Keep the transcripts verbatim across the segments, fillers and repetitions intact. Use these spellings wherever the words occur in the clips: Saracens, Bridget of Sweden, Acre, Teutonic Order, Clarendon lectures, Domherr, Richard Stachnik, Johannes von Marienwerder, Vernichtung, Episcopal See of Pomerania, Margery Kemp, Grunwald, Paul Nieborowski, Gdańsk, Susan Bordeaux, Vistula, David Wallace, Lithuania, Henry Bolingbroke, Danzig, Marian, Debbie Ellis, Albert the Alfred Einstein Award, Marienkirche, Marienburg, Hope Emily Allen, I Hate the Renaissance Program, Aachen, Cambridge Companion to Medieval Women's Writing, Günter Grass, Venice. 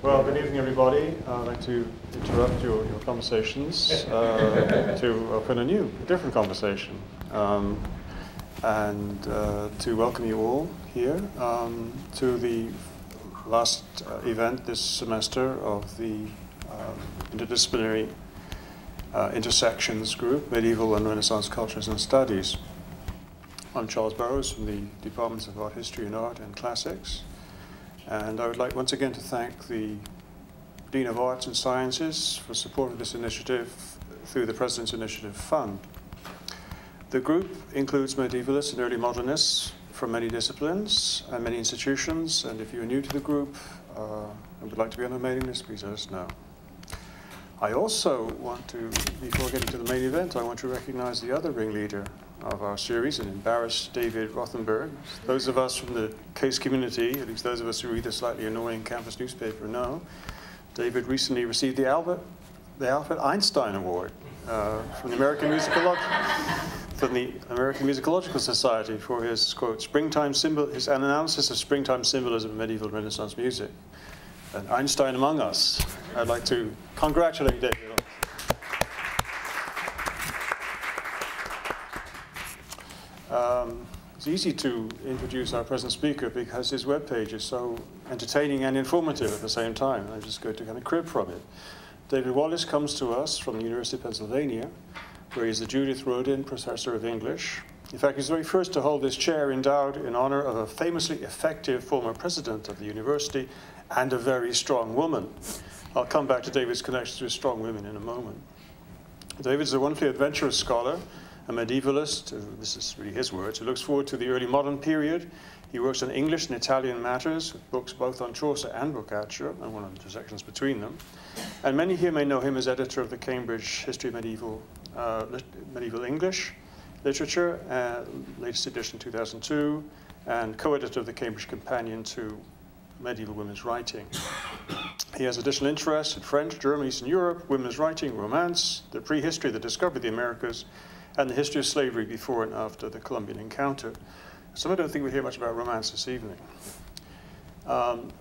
Well, good evening, everybody. Uh, I'd like to interrupt your, your conversations uh, to open a new, a different conversation, um, and uh, to welcome you all here um, to the last uh, event this semester of the uh, interdisciplinary uh, intersections group, Medieval and Renaissance Cultures and Studies. I'm Charles Burrows from the Departments of Art History and Art and Classics. And I would like once again to thank the Dean of Arts and Sciences for support of this initiative through the President's Initiative Fund. The group includes medievalists and early modernists from many disciplines and many institutions. And if you're new to the group uh, and would like to be on a mailing list, please let us know. I also want to, before getting to the main event, I want to recognize the other ringleader of our series, and embarrass David Rothenberg. Those of us from the Case community, at least those of us who read the slightly annoying campus newspaper, know David recently received the Albert, the Alfred Einstein Award uh, from the American Musicological from the American Musicological Society for his quote springtime symbol, his analysis of springtime symbolism in medieval Renaissance music. And Einstein among us. I'd like to congratulate David. Um, it's easy to introduce our present speaker because his webpage is so entertaining and informative at the same time. I'm just going to kind of crib from it. David Wallace comes to us from the University of Pennsylvania, where he's the Judith Rodin Professor of English. In fact, he's the very first to hold this chair endowed in honor of a famously effective former president of the university and a very strong woman. I'll come back to David's connections with strong women in a moment. David's a wonderfully adventurous scholar, a medievalist, uh, this is really his words, who looks forward to the early modern period. He works on English and Italian matters, with books both on Chaucer and Boccaccio, and one of the intersections between them. And many here may know him as editor of the Cambridge History of Medieval, uh, Medieval English Literature, uh, latest edition two thousand two, and co-editor of the Cambridge Companion to Medieval Women's Writing. He has additional interests in French, German, Eastern Europe, women's writing, romance, the prehistory, the discovery of the Americas, and the history of slavery before and after the Columbian encounter. So I don't think we'll hear much about romance this evening. Um,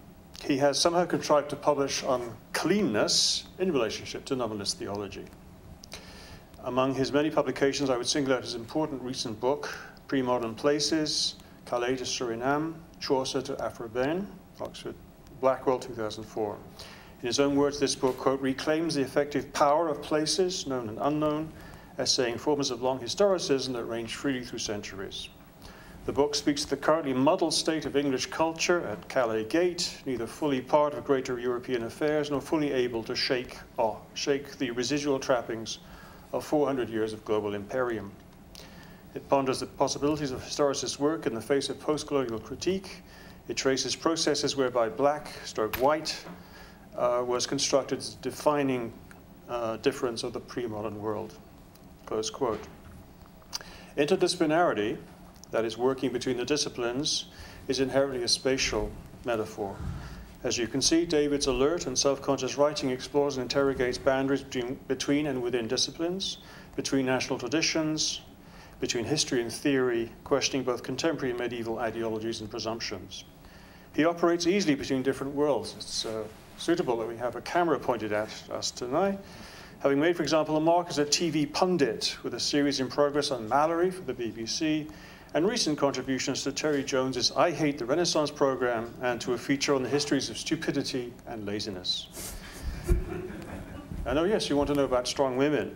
he has somehow contrived to publish on cleanness in relationship to nominalist theology. Among his many publications, I would single out his important recent book, Pre-Modern Places, Calais to Suriname, Chaucer to Oxford, Blackwell, two thousand four. In his own words, this book, quote, reclaims the effective power of places, known and unknown, essaying forms of long historicism that range freely through centuries. The book speaks to the currently muddled state of English culture at Calais Gate, neither fully part of greater European affairs nor fully able to shake, or shake the residual trappings of four hundred years of global imperium. It ponders the possibilities of historicist work in the face of post-colonial critique. It traces processes whereby black, stroke white, uh, was constructed as defining uh, difference of the pre-modern world. Close quote. Interdisciplinarity, that is working between the disciplines, is inherently a spatial metaphor. As you can see, David's alert and self-conscious writing explores and interrogates boundaries between, between and within disciplines, between national traditions, between history and theory, questioning both contemporary and medieval ideologies and presumptions. He operates easily between different worlds. It's uh, suitable that we have a camera pointed at us tonight, having made, for example, a mark as a T V pundit with a series in progress on Mallory for the B B C, and recent contributions to Terry Jones's I Hate the Renaissance program and to a feature on the histories of stupidity and laziness. And oh yes, you want to know about strong women.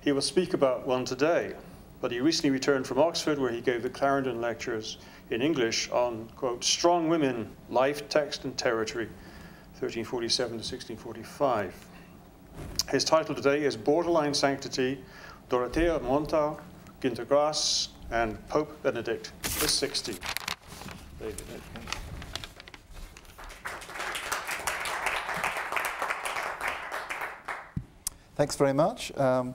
He will speak about one today, but he recently returned from Oxford where he gave the Clarendon Lectures in English on, quote, strong women, life, text, and territory, thirteen forty-seven to sixteen forty-five. His title today is Borderline Sanctity, Dorothea of Montau, Gintergras, and Pope Benedict the Sixteenth. David. Thanks very much. Um,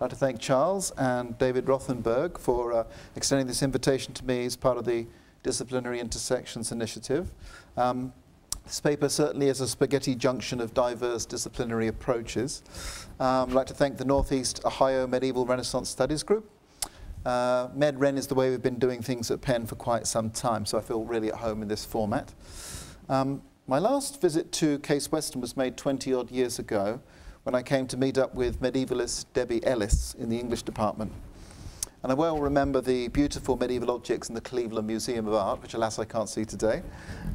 I'd like to thank Charles and David Rothenberg for uh, extending this invitation to me as part of the Disciplinary Intersections Initiative. Um, This paper certainly is a spaghetti junction of diverse disciplinary approaches. Um, I'd like to thank the Northeast Ohio Medieval Renaissance Studies Group. Uh, MedRen is the way we've been doing things at Penn for quite some time, so I feel really at home in this format. Um, My last visit to Case Western was made twenty odd years ago when I came to meet up with medievalist Debbie Ellis in the English department. And I well remember the beautiful medieval objects in the Cleveland Museum of Art, which alas I can't see today,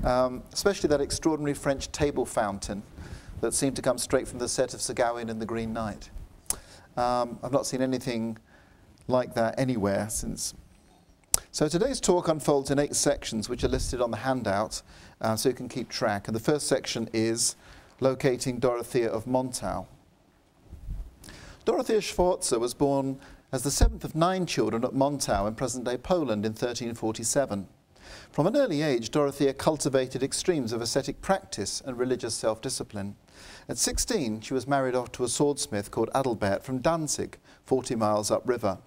um, especially that extraordinary French table fountain that seemed to come straight from the set of Sir Gawain and the Green Knight. Um, I've not seen anything like that anywhere since. So today's talk unfolds in eight sections, which are listed on the handout, uh, so you can keep track. And the first section is Locating Dorothea of Montau. Dorothea Schwarzer was born as the seventh of nine children at Montau in present-day Poland in thirteen forty-seven. From an early age, Dorothea cultivated extremes of ascetic practice and religious self-discipline. At sixteen, she was married off to a swordsmith called Adalbert from Danzig, forty miles upriver.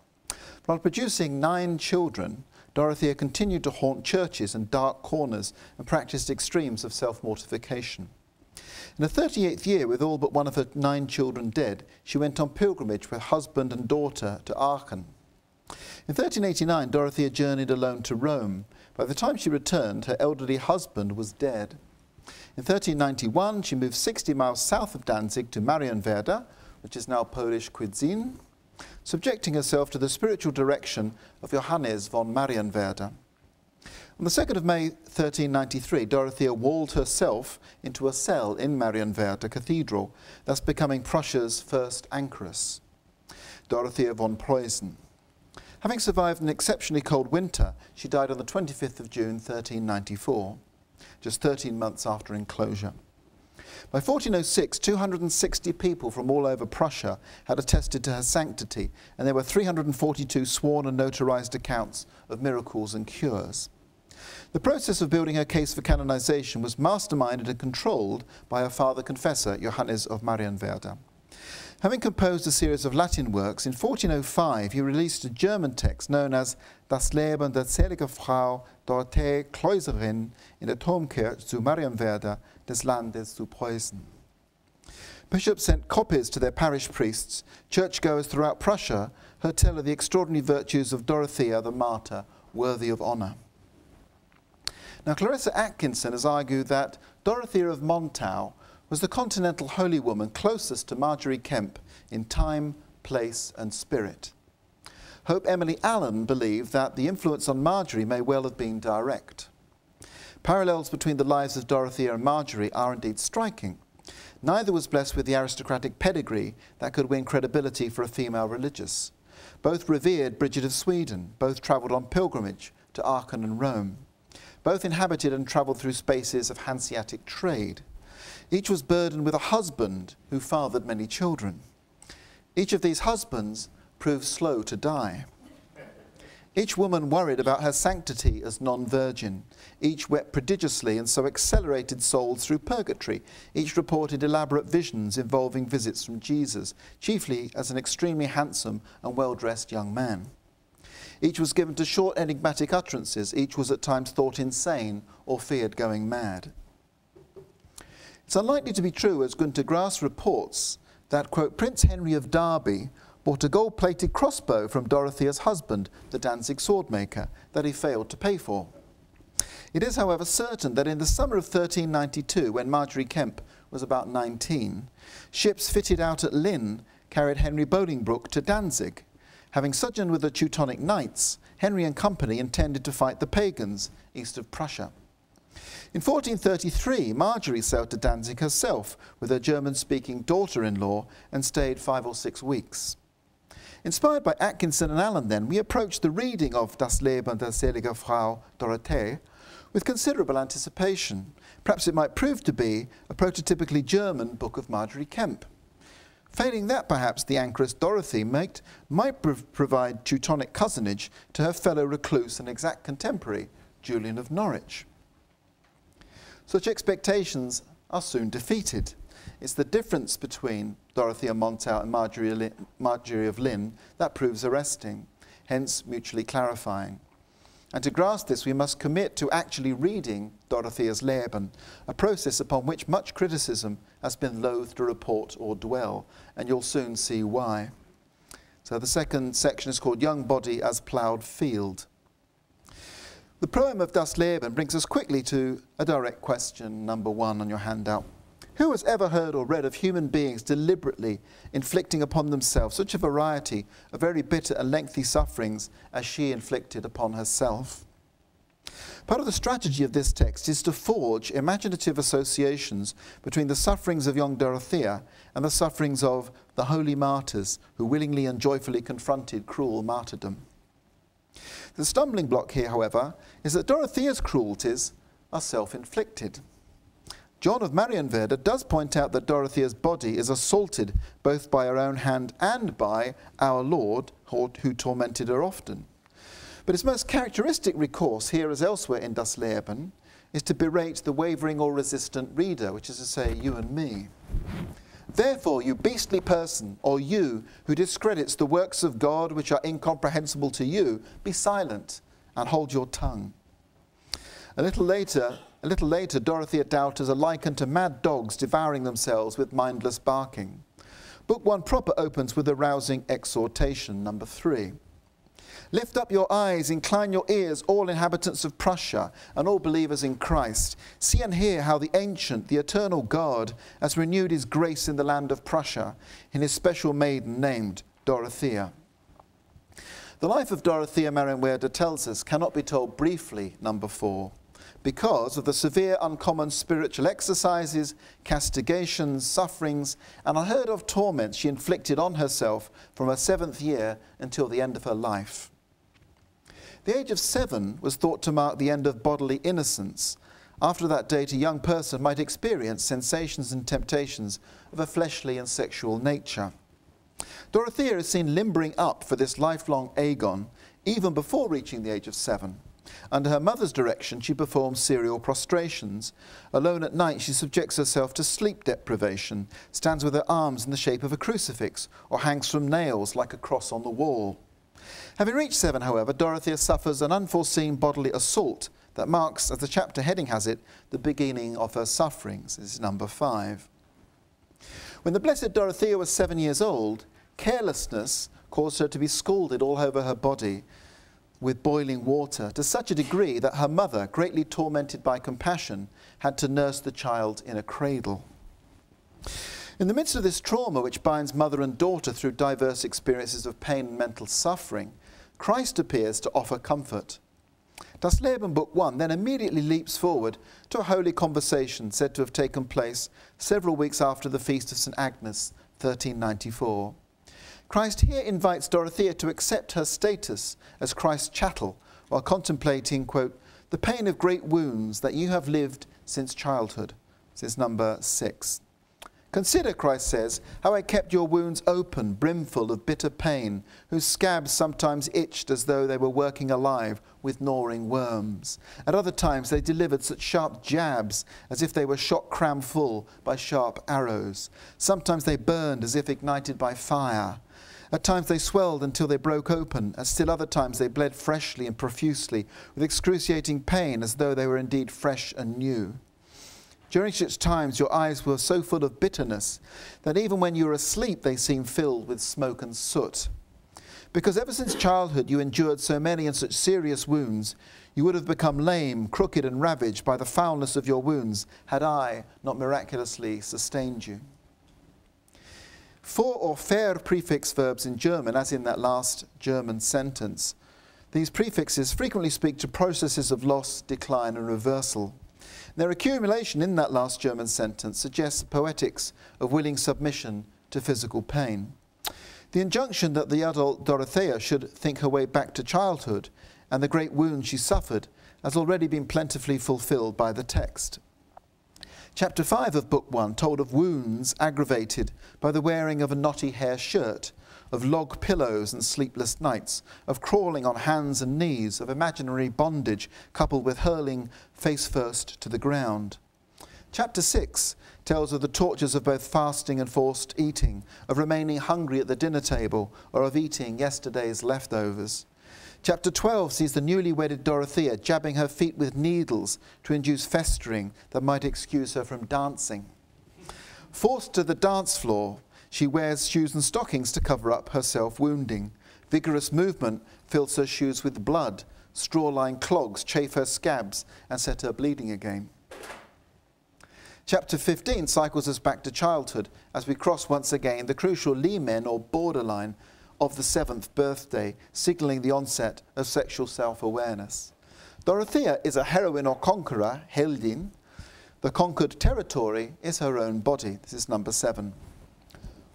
While producing nine children, Dorothea continued to haunt churches and dark corners and practiced extremes of self-mortification. In her thirty-eighth year, with all but one of her nine children dead, she went on pilgrimage with husband and daughter to Aachen. In thirteen eighty-nine, Dorothea journeyed alone to Rome. By the time she returned, her elderly husband was dead. In thirteen ninety-one, she moved sixty miles south of Danzig to Marienwerder, which is now Polish Kwidzyn, subjecting herself to the spiritual direction of Johannes von Marienwerder. On the second of May thirteen ninety-three, Dorothea walled herself into a cell in Marienwerder Cathedral, thus becoming Prussia's first anchoress, Dorothea von Preußen. Having survived an exceptionally cold winter, she died on the twenty-fifth of June thirteen ninety-four, just thirteen months after enclosure. By fourteen oh six, two hundred sixty people from all over Prussia had attested to her sanctity, and there were three hundred forty-two sworn and notarized accounts of miracles and cures. The process of building her case for canonization was masterminded and controlled by her father confessor, Johannes of Marienwerder. Having composed a series of Latin works, in fourteen oh five he released a German text known as Das Leben der seligen Frau Dorothea Kläuserin in der Domkirche zu Marienwerder des Landes zu Preußen. Bishops sent copies to their parish priests, churchgoers throughout Prussia, who tell of the extraordinary virtues of Dorothea the martyr, worthy of honor. Now, Clarissa Atkinson has argued that Dorothea of Montau was the continental holy woman closest to Margery Kemp in time, place and spirit. Hope Emily Allen believed that the influence on Margery may well have been direct. Parallels between the lives of Dorothea and Margery are indeed striking. Neither was blessed with the aristocratic pedigree that could win credibility for a female religious. Both revered Bridget of Sweden, both travelled on pilgrimage to Aachen and Rome. Both inhabited and travelled through spaces of Hanseatic trade. Each was burdened with a husband who fathered many children. Each of these husbands proved slow to die. Each woman worried about her sanctity as non-virgin. Each wept prodigiously and so accelerated souls through purgatory. Each reported elaborate visions involving visits from Jesus, chiefly as an extremely handsome and well-dressed young man. Each was given to short enigmatic utterances. Each was at times thought insane or feared going mad. It's unlikely to be true, as Günter Grass reports, that, quote, Prince Henry of Derby bought a gold-plated crossbow from Dorothea's husband, the Danzig swordmaker, that he failed to pay for. It is, however, certain that in the summer of thirteen ninety-two, when Margery Kemp was about nineteen, ships fitted out at Lynn carried Henry Bolingbroke to Danzig. Having sojourned with the Teutonic Knights, Henry and company intended to fight the pagans east of Prussia. In fourteen thirty-three, Margery sailed to Danzig herself with her German-speaking daughter-in-law and stayed five or six weeks. Inspired by Atkinson and Allen, then, we approached the reading of Das Leben der seligen Frau Dorothea with considerable anticipation. Perhaps it might prove to be a prototypically German book of Margery Kemp. Failing that, perhaps the anchoress Dorothea might, might prov provide Teutonic cousinage to her fellow recluse and exact contemporary, Julian of Norwich. Such expectations are soon defeated. It's the difference between Dorothea Montau and Margery, Margery of Lynn that proves arresting, hence mutually clarifying. And to grasp this, we must commit to actually reading Dorothea's Leben, a process upon which much criticism has been loath to report or dwell, and you'll soon see why. So the second section is called Young Body as Ploughed Field. The poem of Das Leben brings us quickly to a direct question, number one on your handout. Who has ever heard or read of human beings deliberately inflicting upon themselves such a variety of very bitter and lengthy sufferings as she inflicted upon herself? Part of the strategy of this text is to forge imaginative associations between the sufferings of young Dorothea and the sufferings of the holy martyrs who willingly and joyfully confronted cruel martyrdom. The stumbling block here, however, is that Dorothea's cruelties are self-inflicted. John of Marienwerder does point out that Dorothea's body is assaulted both by her own hand and by our Lord, who tormented her often. But his most characteristic recourse, here as elsewhere in Das Leben, is to berate the wavering or resistant reader, which is to say, you and me. Therefore, you beastly person, or you who discredits the works of God which are incomprehensible to you, be silent and hold your tongue. A little later, a little later, Dorothea doubters are likened to mad dogs devouring themselves with mindless barking. Book one proper opens with a rousing exhortation, number three. Lift up your eyes, incline your ears, all inhabitants of Prussia and all believers in Christ. See and hear how the ancient, the eternal God has renewed his grace in the land of Prussia in his special maiden named Dorothea. The life of Dorothea, Marienwerder tells us, cannot be told briefly, number four, because of the severe, uncommon spiritual exercises, castigations, sufferings, and unheard of torments she inflicted on herself from her seventh year until the end of her life. The age of seven was thought to mark the end of bodily innocence. After that date, a young person might experience sensations and temptations of a fleshly and sexual nature. Dorothea is seen limbering up for this lifelong aegon, even before reaching the age of seven. Under her mother's direction, she performs serial prostrations. Alone at night, she subjects herself to sleep deprivation, stands with her arms in the shape of a crucifix, or hangs from nails like a cross on the wall. Having reached seven, however, Dorothea suffers an unforeseen bodily assault that marks, as the chapter heading has it, the beginning of her sufferings. This is number five. When the Blessed Dorothea was seven years old, carelessness caused her to be scalded all over her body with boiling water, to such a degree that her mother, greatly tormented by compassion, had to nurse the child in a cradle. In the midst of this trauma, which binds mother and daughter through diverse experiences of pain and mental suffering, Christ appears to offer comfort. Das Leben, Book One, then immediately leaps forward to a holy conversation said to have taken place several weeks after the feast of Saint Agnes, thirteen ninety-four. Christ here invites Dorothea to accept her status as Christ's chattel while contemplating, quote, the pain of great wounds that you have lived since childhood. This is number six. Consider, Christ says, how I kept your wounds open, brimful of bitter pain, whose scabs sometimes itched as though they were working alive with gnawing worms. At other times they delivered such sharp jabs as if they were shot cram full by sharp arrows. Sometimes they burned as if ignited by fire. At times they swelled until they broke open, and still other times they bled freshly and profusely, with excruciating pain as though they were indeed fresh and new. During such times your eyes were so full of bitterness that even when you were asleep they seemed filled with smoke and soot. Because ever since childhood you endured so many and such serious wounds, you would have become lame, crooked and ravaged by the foulness of your wounds, had I not miraculously sustained you. For or fair prefix verbs in German, as in that last German sentence. These prefixes frequently speak to processes of loss, decline and reversal. Their accumulation in that last German sentence suggests poetics of willing submission to physical pain. The injunction that the adult Dorothea should think her way back to childhood and the great wound she suffered has already been plentifully fulfilled by the text. Chapter five of Book One told of wounds aggravated by the wearing of a knotty hair shirt, of log pillows and sleepless nights, of crawling on hands and knees, of imaginary bondage coupled with hurling face first to the ground. Chapter six tells of the tortures of both fasting and forced eating, of remaining hungry at the dinner table, or of eating yesterday's leftovers. Chapter twelve sees the newly wedded Dorothea jabbing her feet with needles to induce festering that might excuse her from dancing. Forced to the dance floor, she wears shoes and stockings to cover up her self-wounding. Vigorous movement fills her shoes with blood, straw-lined clogs chafe her scabs and set her bleeding again. Chapter fifteen cycles us back to childhood as we cross once again the crucial limen, or borderline, of the seventh birthday, signalling the onset of sexual self-awareness. Dorothea is a heroine or conqueror, Heldin. The conquered territory is her own body. This is number seven.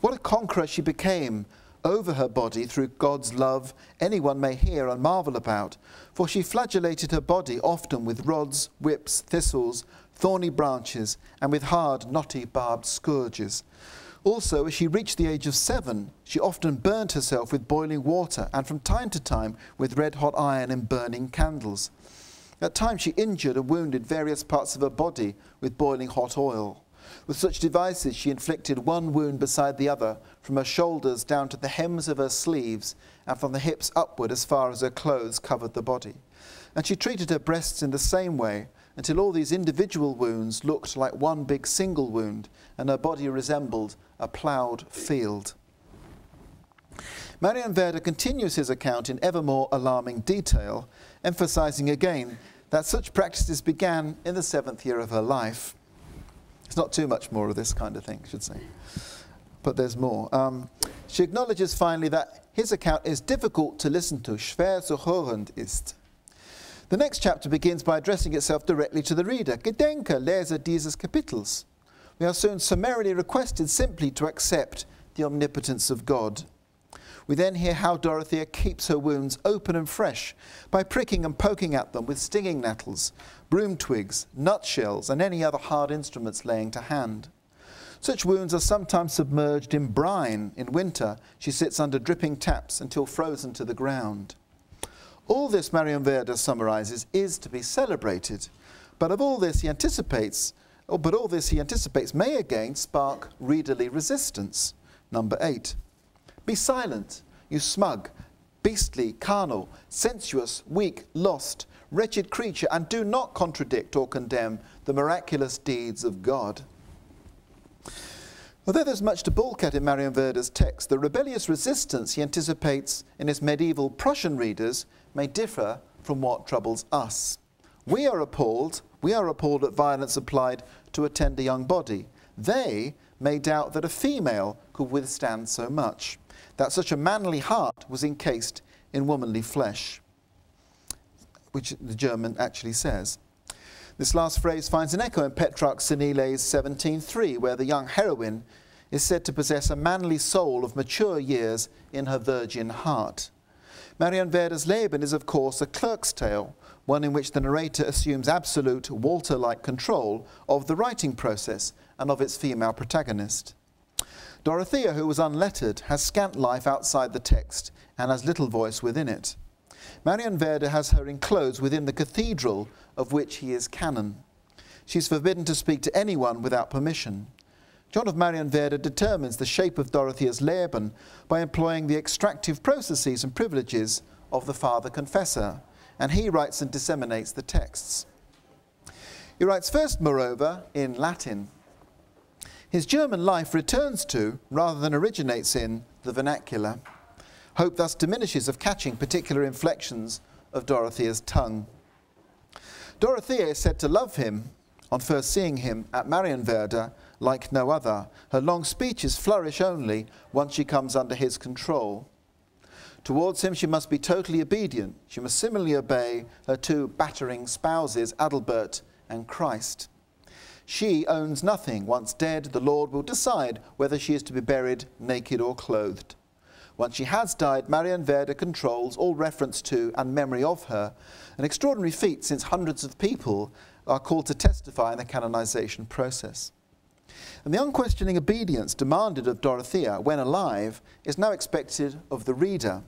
What a conqueror she became over her body through God's love, anyone may hear and marvel about, for she flagellated her body often with rods, whips, thistles, thorny branches, and with hard, knotty, barbed scourges. Also, as she reached the age of seven, she often burned herself with boiling water and from time to time with red-hot iron and burning candles. At times she injured and wounded various parts of her body with boiling hot oil. With such devices she inflicted one wound beside the other, from her shoulders down to the hems of her sleeves and from the hips upward as far as her clothes covered the body. And she treated her breasts in the same way, until all these individual wounds looked like one big single wound, and her body resembled a ploughed field. Marienwerder continues his account in ever more alarming detail, emphasising again that such practices began in the seventh year of her life. It's not too much more of this kind of thing, I should say, but there's more. Um, she acknowledges finally that his account is difficult to listen to, schwer zu hören ist. The next chapter begins by addressing itself directly to the reader. Gedenke, Leser dieses Kapitels. We are soon summarily requested simply to accept the omnipotence of God. We then hear how Dorothea keeps her wounds open and fresh by pricking and poking at them with stinging nettles, broom twigs, nutshells, and any other hard instruments laying to hand. Such wounds are sometimes submerged in brine. In winter, she sits under dripping taps until frozen to the ground. All this, Marienwerder summarises, is to be celebrated, but of all this he anticipates, or but all this he anticipates may again spark readerly resistance. Number eight. Be silent, you smug, beastly, carnal, sensuous, weak, lost, wretched creature, and do not contradict or condemn the miraculous deeds of God. Although there's much to balk at in Marienwerder's text, the rebellious resistance he anticipates in his medieval Prussian readers may differ from what troubles us. We are appalled, we are appalled at violence applied to a tender young body. They may doubt that a female could withstand so much, that such a manly heart was encased in womanly flesh, which the German actually says. This last phrase finds an echo in Petrarch's Seniles seventeen three, where the young heroine is said to possess a manly soul of mature years in her virgin heart. Marienwerder's Leben is, of course, a clerk's tale, one in which the narrator assumes absolute, Walter-like control of the writing process and of its female protagonist. Dorothea, who was unlettered, has scant life outside the text and has little voice within it. Marienwerder has her enclosed within the cathedral of which he is canon. She is forbidden to speak to anyone without permission. John of Marienwerder determines the shape of Dorothea's Leben by employing the extractive processes and privileges of the father confessor, and he writes and disseminates the texts. He writes first, moreover, in Latin. His German life returns to, rather than originates in, the vernacular. Hope thus diminishes of catching particular inflections of Dorothea's tongue. Dorothea is said to love him, on first seeing him at Marienwerder, like no other. Her long speeches flourish only once she comes under his control. Towards him she must be totally obedient. She must similarly obey her two battering spouses, Adalbert and Christ. She owns nothing. Once dead, the Lord will decide whether she is to be buried naked or clothed. Once she has died, Marienwerder controls all reference to and memory of her, an extraordinary feat since hundreds of people are called to testify in the canonisation process. And the unquestioning obedience demanded of Dorothea when alive is now expected of the reader.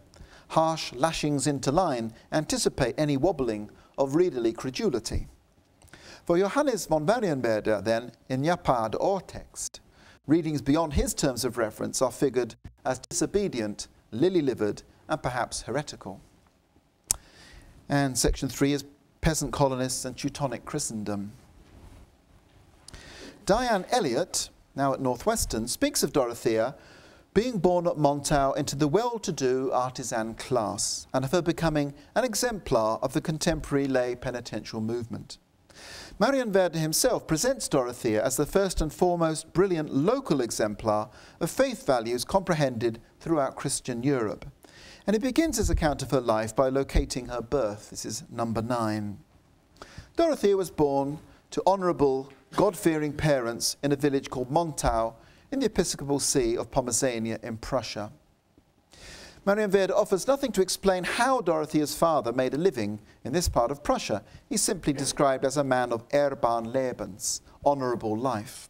Harsh lashings into line anticipate any wobbling of readerly credulity. For Johannes von Marienwerder, then, in Japad or text, readings beyond his terms of reference are figured as disobedient, lily-livered, and perhaps heretical. And section three is peasant colonists and Teutonic Christendom. Diane Elliott, now at Northwestern, speaks of Dorothea being born at Montau into the well-to-do artisan class, and of her becoming an exemplar of the contemporary lay penitential movement. Marienwerder himself presents Dorothea as the first and foremost brilliant local exemplar of faith values comprehended throughout Christian Europe. And he begins his account of her life by locating her birth. This is number nine. Dorothea was born to honourable, God-fearing parents in a village called Montau in the Episcopal See of Pomerania in Prussia. Marienwerder offers nothing to explain how Dorothea's father made a living in this part of Prussia. He's simply described as a man of ehrbaren Lebens, honourable life.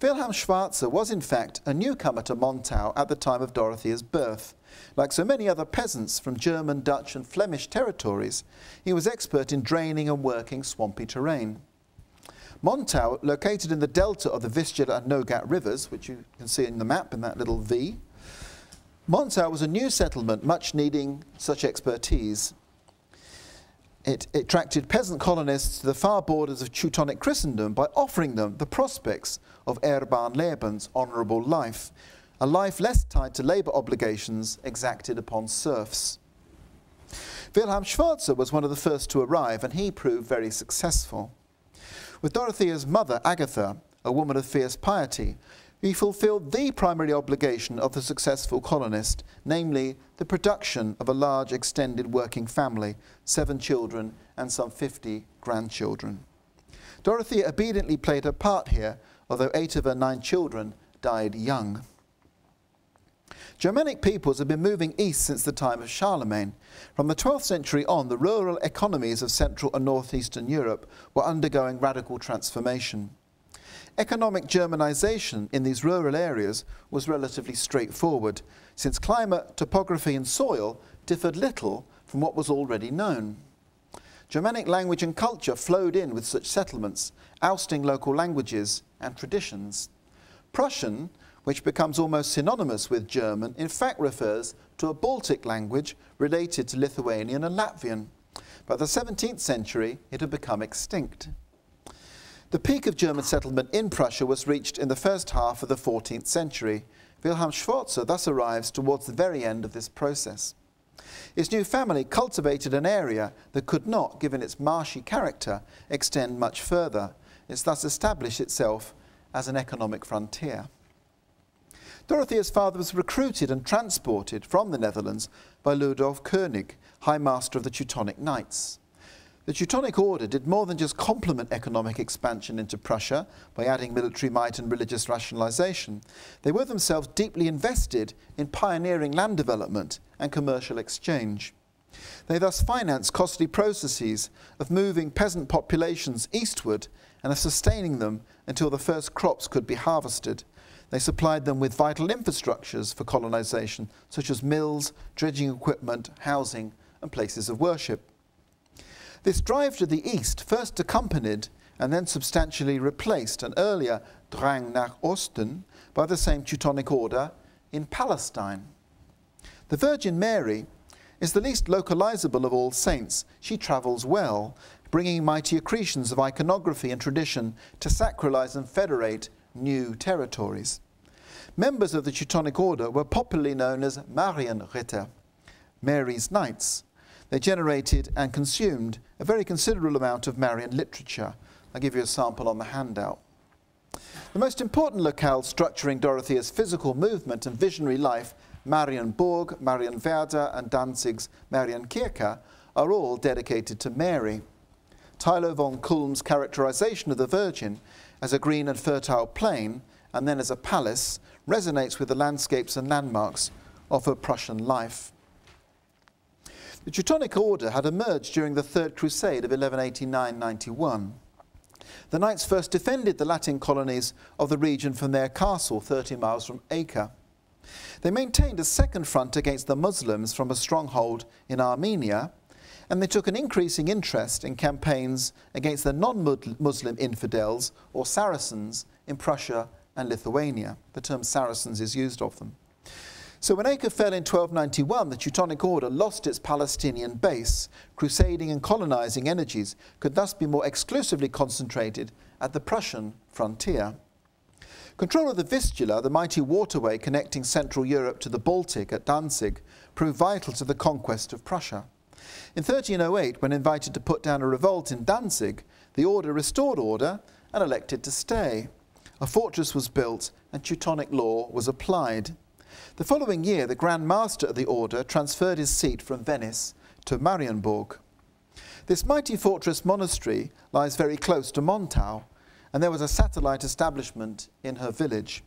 Wilhelm Schwarzer was in fact a newcomer to Montau at the time of Dorothea's birth. Like so many other peasants from German, Dutch and Flemish territories, he was expert in draining and working swampy terrain. Montau, located in the delta of the Vistula and Nogat rivers, which you can see in the map in that little V, Montau was a new settlement much needing such expertise. It, it attracted peasant colonists to the far borders of Teutonic Christendom by offering them the prospects of ehrbaren Lebens, honourable life, a life less tied to labour obligations exacted upon serfs. Wilhelm Schwarzer was one of the first to arrive, and he proved very successful. With Dorothea's mother, Agatha, a woman of fierce piety, he fulfilled the primary obligation of the successful colonist, namely the production of a large extended working family, seven children and some fifty grandchildren. Dorothea obediently played her part here, although eight of her nine children died young. Germanic peoples have been moving east since the time of Charlemagne. From the twelfth century on, the rural economies of Central and Northeastern Europe were undergoing radical transformation. Economic Germanization in these rural areas was relatively straightforward, since climate, topography and soil differed little from what was already known. Germanic language and culture flowed in with such settlements, ousting local languages and traditions. Prussian, which becomes almost synonymous with German, in fact refers to a Baltic language related to Lithuanian and Latvian. By the seventeenth century, it had become extinct. The peak of German settlement in Prussia was reached in the first half of the fourteenth century. Wilhelm Schwarzer thus arrives towards the very end of this process. His new family cultivated an area that could not, given its marshy character, extend much further. It's thus established itself as an economic frontier. Dorothea's father was recruited and transported from the Netherlands by Ludolf Koenig, High Master of the Teutonic Knights. The Teutonic Order did more than just complement economic expansion into Prussia by adding military might and religious rationalisation. They were themselves deeply invested in pioneering land development and commercial exchange. They thus financed costly processes of moving peasant populations eastward and of sustaining them until the first crops could be harvested. They supplied them with vital infrastructures for colonisation, such as mills, dredging equipment, housing and places of worship. This drive to the east first accompanied and then substantially replaced an earlier Drang nach Osten by the same Teutonic order in Palestine. The Virgin Mary is the least localisable of all saints. She travels well, bringing mighty accretions of iconography and tradition to sacralise and federate new territories. Members of the Teutonic order were popularly known as Marienritter, Mary's Knights. They generated and consumed a very considerable amount of Marian literature. I'll give you a sample on the handout. The most important locale structuring Dorothea's physical movement and visionary life, Marienburg, Marienwerder and Danzig's Marienkirche, are all dedicated to Mary. Thilo von Kulm's characterization of the Virgin as a green and fertile plain and then as a palace resonates with the landscapes and landmarks of her Prussian life. The Teutonic Order had emerged during the Third Crusade of eleven eighty-nine ninety-one. The knights first defended the Latin colonies of the region from their castle, thirty miles from Acre. They maintained a second front against the Muslims from a stronghold in Armenia, and they took an increasing interest in campaigns against the non-Muslim infidels, or Saracens, in Prussia and Lithuania. The term Saracens is used of them. So when Acre fell in twelve ninety-one, the Teutonic Order lost its Palestinian base. Crusading and colonising energies could thus be more exclusively concentrated at the Prussian frontier. Control of the Vistula, the mighty waterway connecting Central Europe to the Baltic at Danzig, proved vital to the conquest of Prussia. In thirteen oh eight, when invited to put down a revolt in Danzig, the order restored order and elected to stay. A fortress was built and Teutonic law was applied. The following year, the Grand Master of the Order transferred his seat from Venice to Marienburg. This mighty fortress monastery lies very close to Montau, and there was a satellite establishment in her village.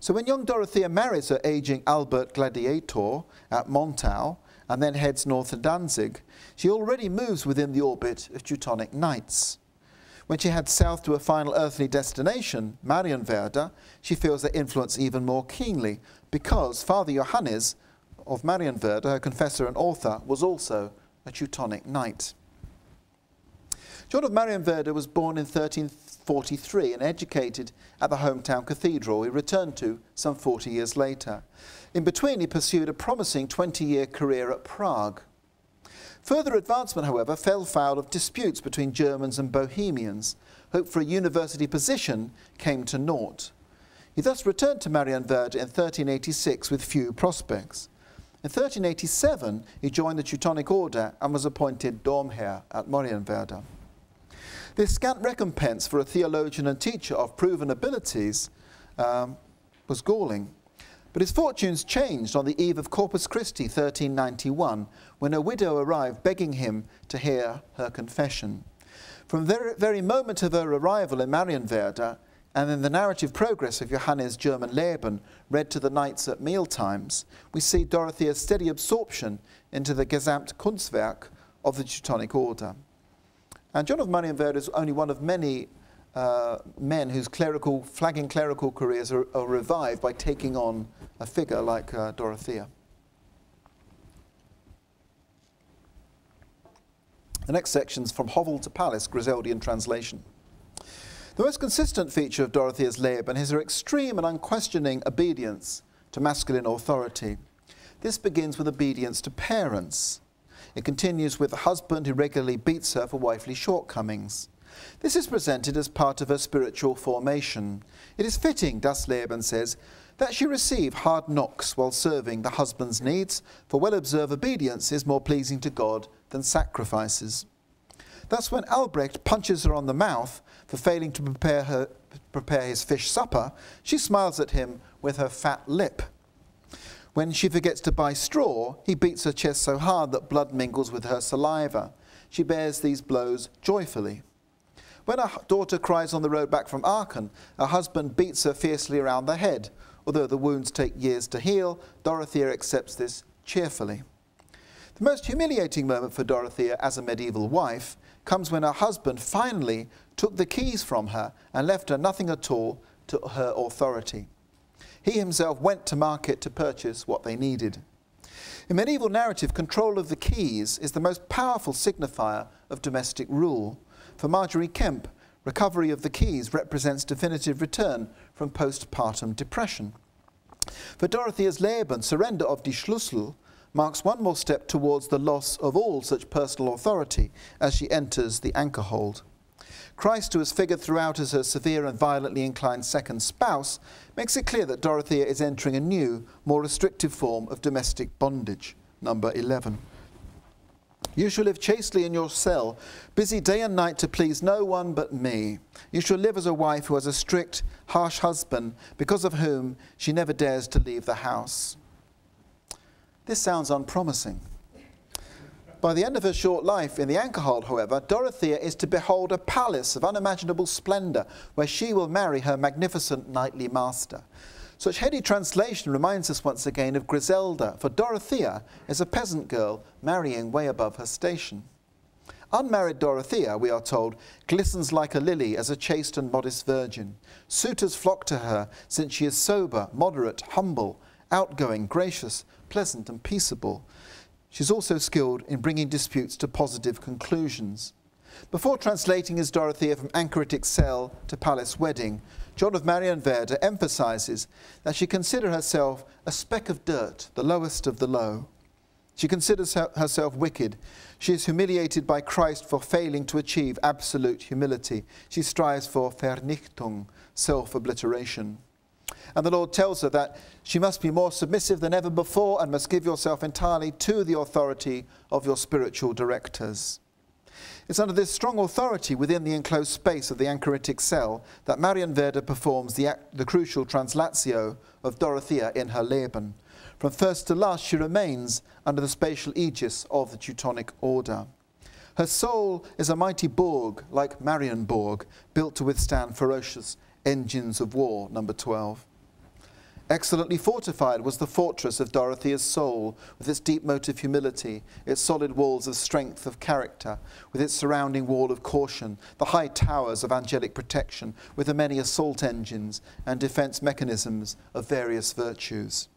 So when young Dorothea marries her aging Albert Gladiator at Montau and then heads north to Danzig, she already moves within the orbit of Teutonic Knights. When she heads south to her final earthly destination, Marienwerder, she feels their influence even more keenly, because Father Johannes of Marienwerder, her confessor and author, was also a Teutonic knight. John of Marienwerder was born in thirteen forty-three and educated at the hometown cathedral he returned to some forty years later. In between, he pursued a promising twenty-year career at Prague. Further advancement, however, fell foul of disputes between Germans and Bohemians. Hope for a university position came to naught. He thus returned to Marienwerder in thirteen eighty-six with few prospects. In thirteen eighty-seven, he joined the Teutonic Order and was appointed Domherr at Marienwerder. This scant recompense for a theologian and teacher of proven abilities um, was galling. But his fortunes changed on the eve of Corpus Christi thirteen ninety-one, when a widow arrived begging him to hear her confession. From the very moment of her arrival in Marienwerder, and in the narrative progress of Johannes Germanleben, read to the knights at mealtimes, we see Dorothea's steady absorption into the Gesamtkunstwerk of the Teutonic Order. And John of Marienwerder is only one of many Uh, men whose clerical, flagging clerical careers are, are revived by taking on a figure like uh, Dorothea. The next section's From Hovel to Palace, Griseldian translation. The most consistent feature of Dorothea's Leben is her extreme and unquestioning obedience to masculine authority. This begins with obedience to parents. It continues with the husband who regularly beats her for wifely shortcomings. This is presented as part of her spiritual formation. It is fitting, Das Leben says, that she receive hard knocks while serving the husband's needs, for well-observed obedience is more pleasing to God than sacrifices. Thus, when Albrecht punches her on the mouth for failing to prepare, her, prepare his fish supper, she smiles at him with her fat lip. When she forgets to buy straw, he beats her chest so hard that blood mingles with her saliva. She bears these blows joyfully. When a daughter cries on the road back from Aachen, her husband beats her fiercely around the head. Although the wounds take years to heal, Dorothea accepts this cheerfully. The most humiliating moment for Dorothea as a medieval wife comes when her husband finally took the keys from her and left her nothing at all to her authority. He himself went to market to purchase what they needed. In medieval narrative, control of the keys is the most powerful signifier of domestic rule. For Margery Kemp, recovery of the keys represents definitive return from postpartum depression. For Dorothea's Leben, surrender of die Schlüssel marks one more step towards the loss of all such personal authority as she enters the anchor hold. Christ, who is figured throughout as her severe and violently inclined second spouse, makes it clear that Dorothea is entering a new, more restrictive form of domestic bondage. Number eleven. You shall live chastely in your cell, busy day and night to please no one but me. You shall live as a wife who has a strict, harsh husband, because of whom she never dares to leave the house. This sounds unpromising. By the end of her short life in the anchor hold, however, Dorothea is to behold a palace of unimaginable splendour, where she will marry her magnificent knightly master. Such heady translation reminds us once again of Griselda, for Dorothea is a peasant girl marrying way above her station. Unmarried Dorothea, we are told, glistens like a lily as a chaste and modest virgin. Suitors flock to her, since she is sober, moderate, humble, outgoing, gracious, pleasant and peaceable. She's also skilled in bringing disputes to positive conclusions. Before translating his Dorothea from anchoritic cell to palace wedding, John of Marienwerder emphasises that she considers herself a speck of dirt, the lowest of the low. She considers her, herself wicked. She is humiliated by Christ for failing to achieve absolute humility. She strives for Vernichtung, self-obliteration. And the Lord tells her that she must be more submissive than ever before and must give yourself entirely to the authority of your spiritual directors. It's under this strong authority within the enclosed space of the anchoritic cell that Marienwerder performs the, act, the crucial translatio of Dorothea in her Leben. From first to last, she remains under the spatial aegis of the Teutonic Order. Her soul is a mighty Borg, like Marienburg, built to withstand ferocious engines of war, number twelve. Excellently fortified was the fortress of Dorothea's soul, with its deep moat of humility, its solid walls of strength of character, with its surrounding wall of caution, the high towers of angelic protection, with the many assault engines and defence mechanisms of various virtues.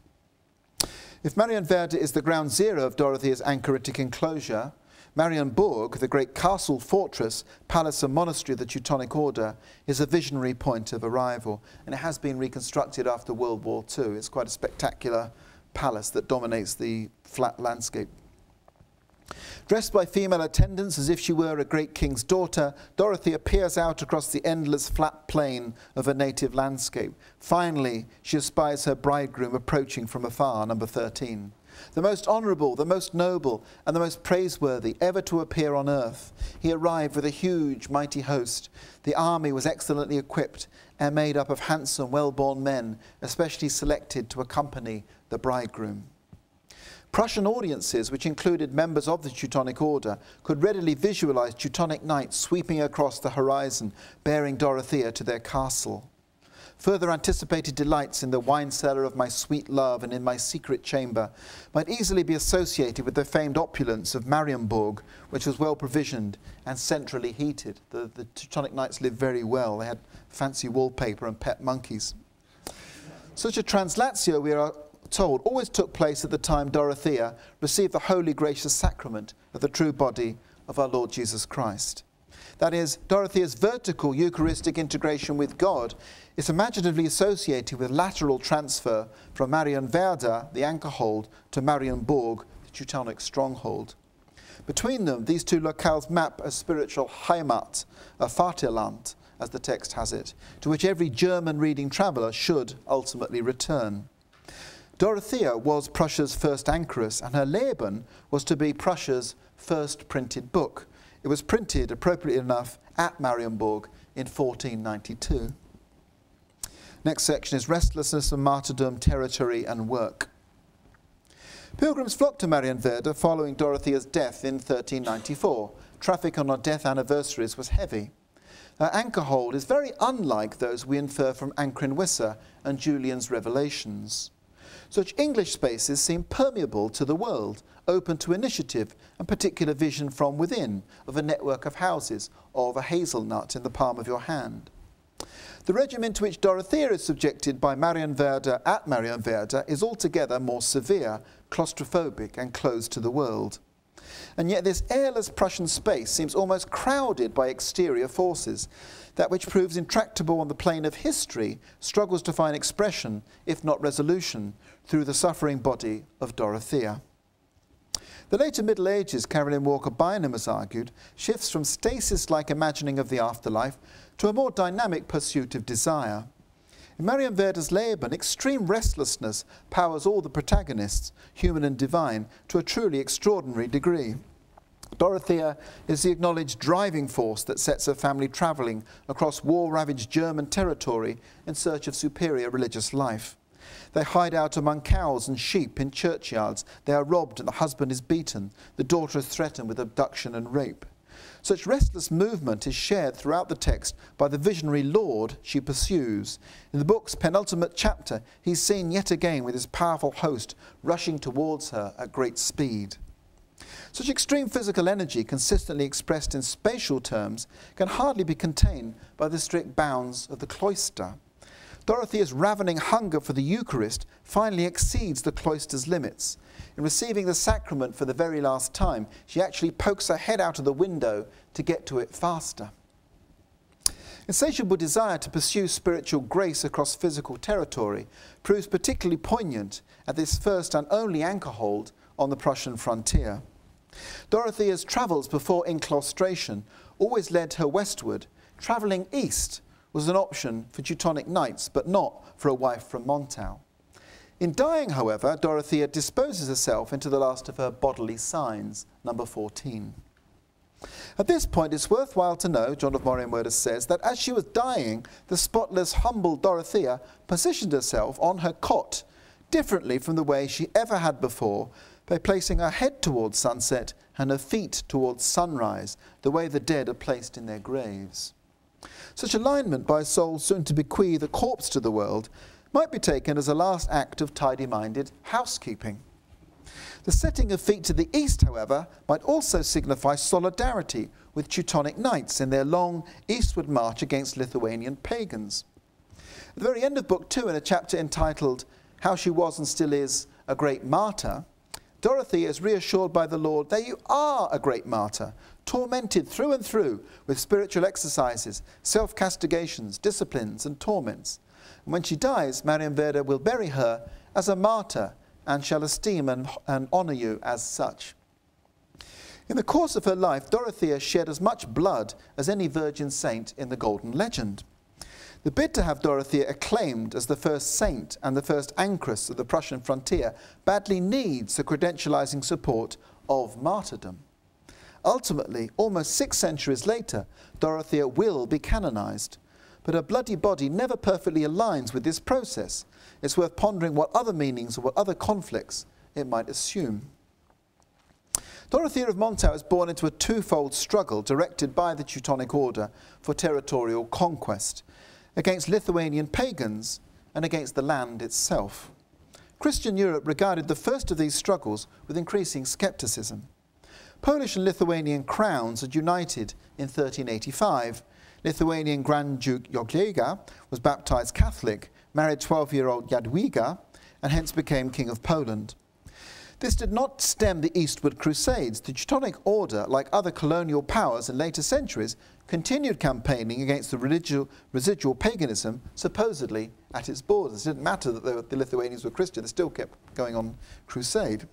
If Marienwerder is the ground zero of Dorothea's anchoritic enclosure, Marienburg, the great castle, fortress, palace and monastery of the Teutonic Order, is a visionary point of arrival, and it has been reconstructed after World War Two. It's quite a spectacular palace that dominates the flat landscape. Dressed by female attendants as if she were a great king's daughter, Dorothea peers out across the endless flat plain of her native landscape. Finally, she espies her bridegroom approaching from afar, number thirteen. The most honourable, the most noble, and the most praiseworthy ever to appear on earth. He arrived with a huge, mighty host. The army was excellently equipped and made up of handsome, well-born men, especially selected to accompany the bridegroom. Prussian audiences, which included members of the Teutonic Order, could readily visualise Teutonic knights sweeping across the horizon, bearing Dorothea to their castle. Further anticipated delights in the wine cellar of my sweet love and in my secret chamber might easily be associated with the famed opulence of Marienburg, which was well provisioned and centrally heated. The, the Teutonic Knights lived very well. They had fancy wallpaper and pet monkeys. Such a translatio, we are told, always took place at the time Dorothea received the holy gracious sacrament of the true body of our Lord Jesus Christ. That is, Dorothea's vertical Eucharistic integration with God is imaginatively associated with lateral transfer from Marienwerder, the anchor hold, to Marienburg, the Teutonic stronghold. Between them, these two locales map a spiritual Heimat, a Vaterland, as the text has it, to which every German-reading traveller should ultimately return. Dorothea was Prussia's first anchoress, and her Leben was to be Prussia's first printed book. It was printed, appropriately enough, at Marienburg in fourteen ninety-two. Next section is Restlessness and Martyrdom, Territory and Work. Pilgrims flocked to Marienwerder following Dorothea's death in thirteen ninety-four. Traffic on her death anniversaries was heavy. Her anchor hold is very unlike those we infer from Ancrin-Wissa and Julian's Revelations. Such English spaces seem permeable to the world, open to initiative and particular vision from within, of a network of houses, or of a hazelnut in the palm of your hand. The regimen to which Dorothea is subjected by Marienwerder at Marienwerder is altogether more severe, claustrophobic and closed to the world. And yet this airless Prussian space seems almost crowded by exterior forces. That which proves intractable on the plane of history struggles to find expression, if not resolution, through the suffering body of Dorothea. The later Middle Ages, Carolyn Walker Bynum has argued, shifts from stasis-like imagining of the afterlife to a more dynamic pursuit of desire. In Marienwerder's Leben, extreme restlessness powers all the protagonists, human and divine, to a truly extraordinary degree. Dorothea is the acknowledged driving force that sets her family travelling across war-ravaged German territory in search of superior religious life. They hide out among cows and sheep in churchyards. They are robbed and the husband is beaten. The daughter is threatened with abduction and rape. Such restless movement is shared throughout the text by the visionary Lord she pursues. In the book's penultimate chapter, he's seen yet again with his powerful host rushing towards her at great speed. Such extreme physical energy, consistently expressed in spatial terms, can hardly be contained by the strict bounds of the cloister. Dorothea's ravening hunger for the Eucharist finally exceeds the cloister's limits. In receiving the sacrament for the very last time, she actually pokes her head out of the window to get to it faster. Insatiable desire to pursue spiritual grace across physical territory proves particularly poignant at this first and only anchor hold on the Prussian frontier. Dorothea's travels before inclaustration always led her westward. Travelling east was an option for Teutonic knights, but not for a wife from Montau. In dying, however, Dorothea disposes herself into the last of her bodily signs, number fourteen. At this point, it's worthwhile to know, John of Marienwerder says, that as she was dying, the spotless, humble Dorothea positioned herself on her cot differently from the way she ever had before, by placing her head towards sunset and her feet towards sunrise, the way the dead are placed in their graves. Such alignment by a soul soon to bequeath a corpse to the world might be taken as a last act of tidy-minded housekeeping. The setting of feet to the east, however, might also signify solidarity with Teutonic knights in their long eastward march against Lithuanian pagans. At the very end of Book Two, in a chapter entitled How She Was and Still Is a Great Martyr, Dorothea is reassured by the Lord that you are a great martyr, tormented through and through with spiritual exercises, self-castigations, disciplines and torments. And when she dies, Marienwerder will bury her as a martyr and shall esteem and, and honour you as such. In the course of her life, Dorothea shed as much blood as any virgin saint in the Golden Legend. The bid to have Dorothea acclaimed as the first saint and the first anchoress of the Prussian frontier badly needs the credentialising support of martyrdom. Ultimately, almost six centuries later, Dorothea will be canonised, but her bloody body never perfectly aligns with this process. It's worth pondering what other meanings or what other conflicts it might assume. Dorothea of Montau is born into a twofold struggle directed by the Teutonic Order for territorial conquest, against Lithuanian pagans and against the land itself. Christian Europe regarded the first of these struggles with increasing scepticism. Polish and Lithuanian crowns had united in thirteen eighty-five. Lithuanian Grand Duke Jadwiga was baptized Catholic, married twelve-year-old Jadwiga, and hence became King of Poland. This did not stem the eastward crusades. The Teutonic Order, like other colonial powers in later centuries, continued campaigning against the residual paganism supposedly at its borders. It didn't matter that the Lithuanians were Christian, they still kept going on crusade.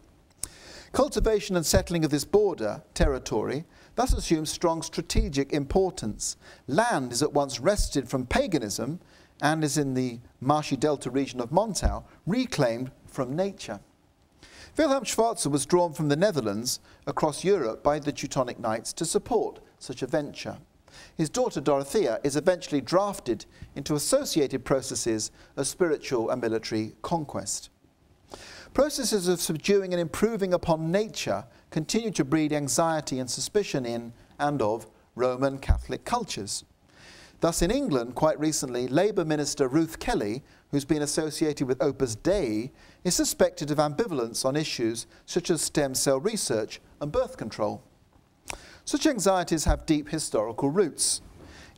Cultivation and settling of this border territory thus assumes strong strategic importance. Land is at once wrested from paganism and is, in the marshy delta region of Montau, reclaimed from nature. Wilhelm Schwarzer was drawn from the Netherlands across Europe by the Teutonic Knights to support such a venture. His daughter Dorothea is eventually drafted into associated processes of spiritual and military conquest. Processes of subduing and improving upon nature continue to breed anxiety and suspicion in and of Roman Catholic cultures. Thus, in England, quite recently, Labour Minister Ruth Kelly, who's been associated with Opus Dei, is suspected of ambivalence on issues such as stem cell research and birth control. Such anxieties have deep historical roots.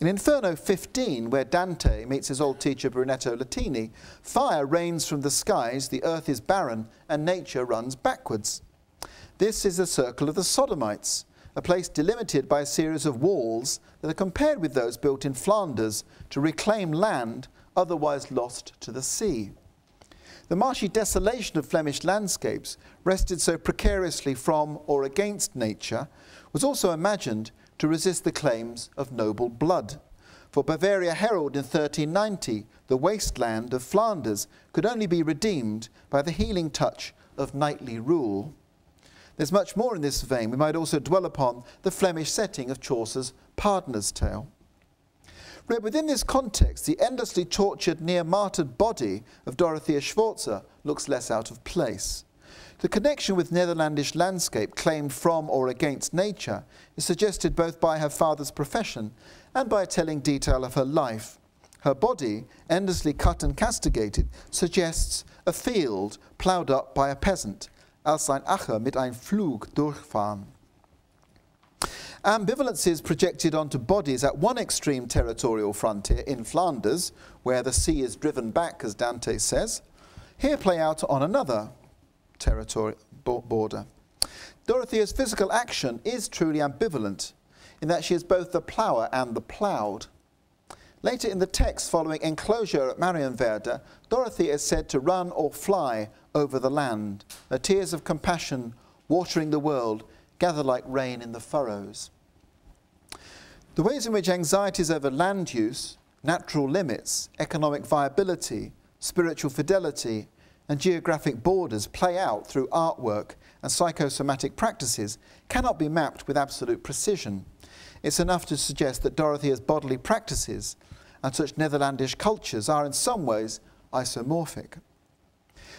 In Inferno fifteen, where Dante meets his old teacher Brunetto Latini, fire rains from the skies, the earth is barren, and nature runs backwards. This is the circle of the Sodomites, a place delimited by a series of walls that are compared with those built in Flanders to reclaim land otherwise lost to the sea. The marshy desolation of Flemish landscapes, wrested so precariously from or against nature, was also imagined to resist the claims of noble blood. For Bavaria Herald in thirteen ninety, the wasteland of Flanders could only be redeemed by the healing touch of knightly rule. There's much more in this vein. We might also dwell upon the Flemish setting of Chaucer's Pardoner's Tale. Read within this context, the endlessly tortured, near-martyred body of Dorothea Schwarzer looks less out of place. The connection with Netherlandish landscape claimed from or against nature is suggested both by her father's profession and by a telling detail of her life. Her body, endlessly cut and castigated, suggests a field ploughed up by a peasant, als ein Acher mit einem Flug durchfahren. Ambivalences projected onto bodies at one extreme territorial frontier in Flanders, where the sea is driven back, as Dante says, here play out on another territory border. Dorothea's physical action is truly ambivalent, in that she is both the plougher and the ploughed. Later in the text following enclosure at Marienwerder, Dorothea is said to run or fly over the land, her tears of compassion watering the world gather like rain in the furrows. The ways in which anxieties over land use, natural limits, economic viability, spiritual fidelity and geographic borders play out through artwork and psychosomatic practices cannot be mapped with absolute precision. It's enough to suggest that Dorothea's bodily practices and such Netherlandish cultures are in some ways isomorphic.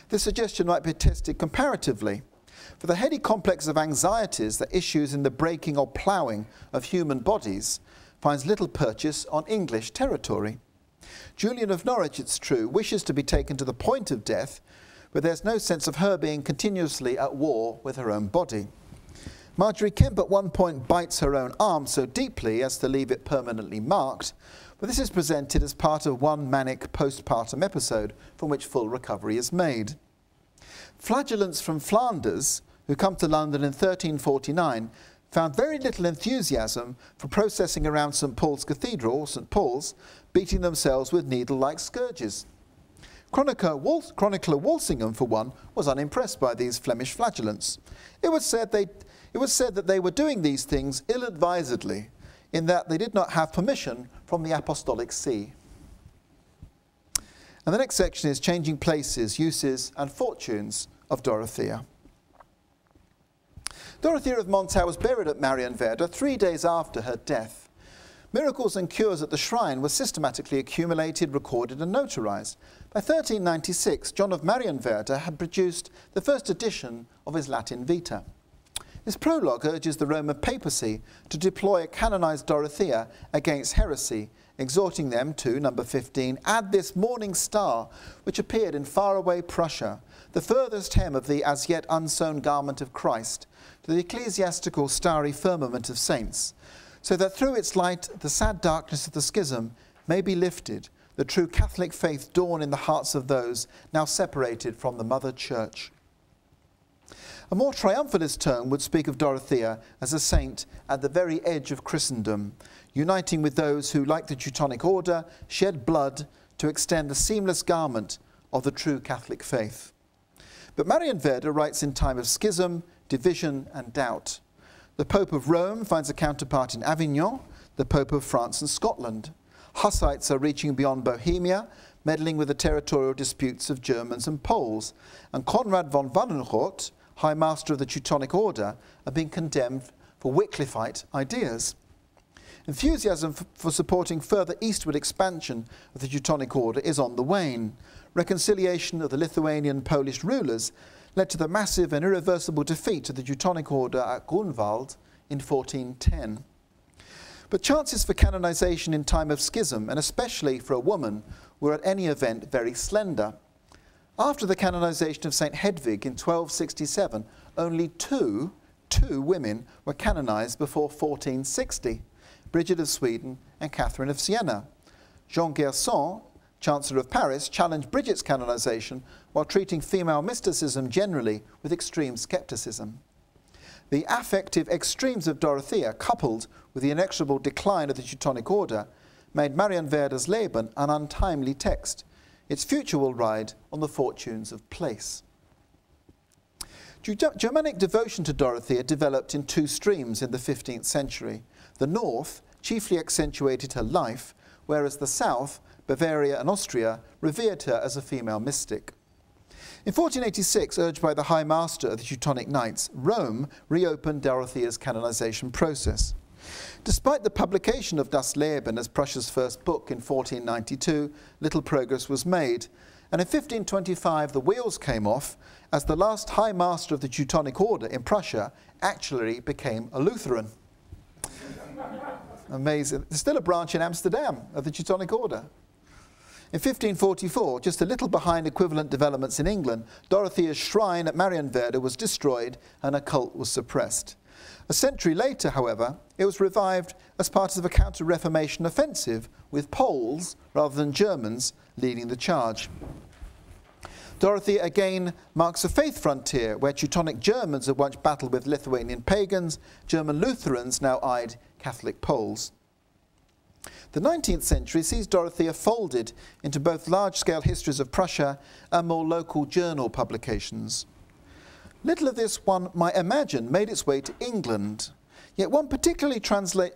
This suggestion might be tested comparatively. For the heady complex of anxieties that issues in the breaking or ploughing of human bodies finds little purchase on English territory. Julian of Norwich, it's true, wishes to be taken to the point of death, but there's no sense of her being continuously at war with her own body. Margery Kemp at one point bites her own arm so deeply as to leave it permanently marked, but this is presented as part of one manic postpartum episode from which full recovery is made. Flagellants from Flanders, who come to London in thirteen forty-nine, found very little enthusiasm for processing around Saint Paul's Cathedral, or Saint Paul's, beating themselves with needle-like scourges. Chronicler, Wal Chronicler Walsingham, for one, was unimpressed by these Flemish flagellants. It was said they It was said that they were doing these things ill-advisedly, in that they did not have permission from the Apostolic See. And the next section is Changing Places, Uses and Fortunes of Dorothea. Dorothea of Montau was buried at Marienwerder three days after her death. Miracles and cures at the shrine were systematically accumulated, recorded and notarized. By thirteen ninety-six, John of Marienwerder had produced the first edition of his Latin Vita. This prologue urges the Roman papacy to deploy a canonized Dorothea against heresy, exhorting them to, number fifteen, add this morning star which appeared in faraway Prussia, the furthest hem of the as yet unsewn garment of Christ, to the ecclesiastical starry firmament of saints, so that through its light the sad darkness of the schism may be lifted, the true Catholic faith dawn in the hearts of those now separated from the Mother Church. A more triumphalist term would speak of Dorothea as a saint at the very edge of Christendom, uniting with those who, like the Teutonic Order, shed blood to extend the seamless garment of the true Catholic faith. But Marienwerder writes in time of schism, division and doubt. The Pope of Rome finds a counterpart in Avignon, the Pope of France and Scotland. Hussites are reaching beyond Bohemia, meddling with the territorial disputes of Germans and Poles, and Conrad von Wallenroth, High Master of the Teutonic Order, are being condemned for Wyclifite ideas. Enthusiasm for supporting further eastward expansion of the Teutonic Order is on the wane. Reconciliation of the Lithuanian-Polish rulers led to the massive and irreversible defeat of the Teutonic Order at Grunwald in fourteen ten. But chances for canonization in time of schism, and especially for a woman, were at any event very slender. After the canonization of Saint Hedwig in twelve sixty-seven, only two, two women were canonized before fourteen sixty, Bridget of Sweden and Catherine of Siena. Jean Gerson, Chancellor of Paris, challenged Bridget's canonization while treating female mysticism generally with extreme skepticism. The affective extremes of Dorothea, coupled with the inexorable decline of the Teutonic Order, made Marienwerder's Leben an untimely text. Its future will ride on the fortunes of place. Germanic devotion to Dorothea developed in two streams in the fifteenth century. The north chiefly accentuated her life, whereas the south, Bavaria and Austria, revered her as a female mystic. In fourteen eighty-six, urged by the High Master of the Teutonic Knights, Rome reopened Dorothea's canonization process. Despite the publication of Das Leben as Prussia's first book in fourteen ninety-two, little progress was made, and in fifteen twenty-five the wheels came off as the last High Master of the Teutonic Order in Prussia actually became a Lutheran. Amazing. There's still a branch in Amsterdam of the Teutonic Order. In fifteen forty-four, just a little behind equivalent developments in England, Dorothea's shrine at Marienwerder was destroyed and her cult was suppressed. A century later, however, it was revived as part of a counter-Reformation offensive, with Poles, rather than Germans, leading the charge. Dorothea again marks a faith frontier where Teutonic Germans had once battled with Lithuanian pagans, German Lutherans now eyed Catholic Poles. The nineteenth century sees Dorothea folded into both large-scale histories of Prussia and more local journal publications. Little of this, one might imagine, made its way to England. Yet one particularly,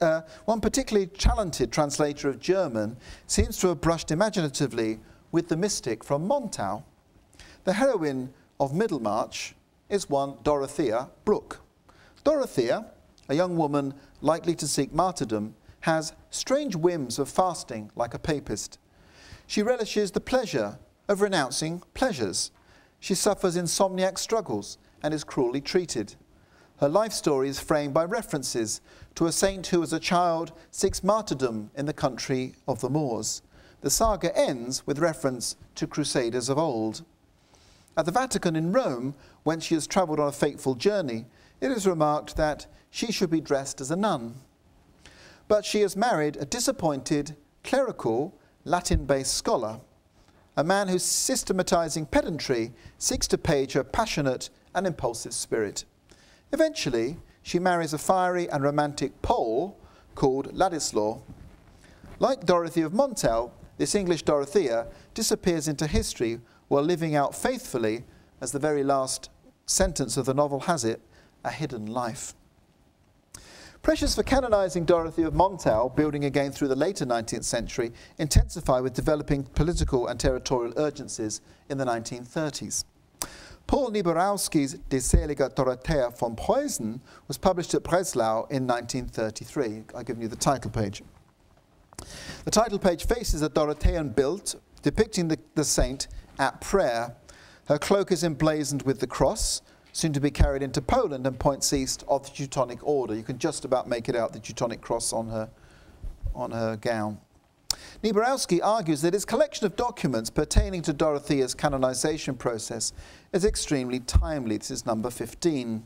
uh, one particularly talented translator of German seems to have brushed imaginatively with the mystic from Montau. The heroine of Middlemarch is one Dorothea Brooke. Dorothea, a young woman likely to seek martyrdom, has strange whims of fasting like a papist. She relishes the pleasure of renouncing pleasures. She suffers insomniac struggles and is cruelly treated. Her life story is framed by references to a saint who as a child seeks martyrdom in the country of the Moors. The saga ends with reference to crusaders of old. At the Vatican in Rome, when she has travelled on a fateful journey, it is remarked that she should be dressed as a nun. But she has married a disappointed, clerical, Latin-based scholar, a man whose systematising pedantry seeks to page her passionate and impulsive spirit. Eventually, she marries a fiery and romantic Pole called Ladislaw. Like Dorothea of Montau, this English Dorothea disappears into history while living out faithfully, as the very last sentence of the novel has it, a hidden life. Pressures for canonising Dorothea of Montau, building again through the later nineteenth century, intensify with developing political and territorial urgencies in the nineteen thirties. Paul Nieborowski's Die Selige Dorothea von Preußen was published at Breslau in nineteen thirty-three. I've given you the title page. The title page faces a Dorothean bild depicting the, the saint at prayer. Her cloak is emblazoned with the cross, soon to be carried into Poland and points east of the Teutonic Order. You can just about make it out, the Teutonic cross on her, on her gown. Nieborowski argues that his collection of documents pertaining to Dorothea's canonisation process is extremely timely. This is number fifteen.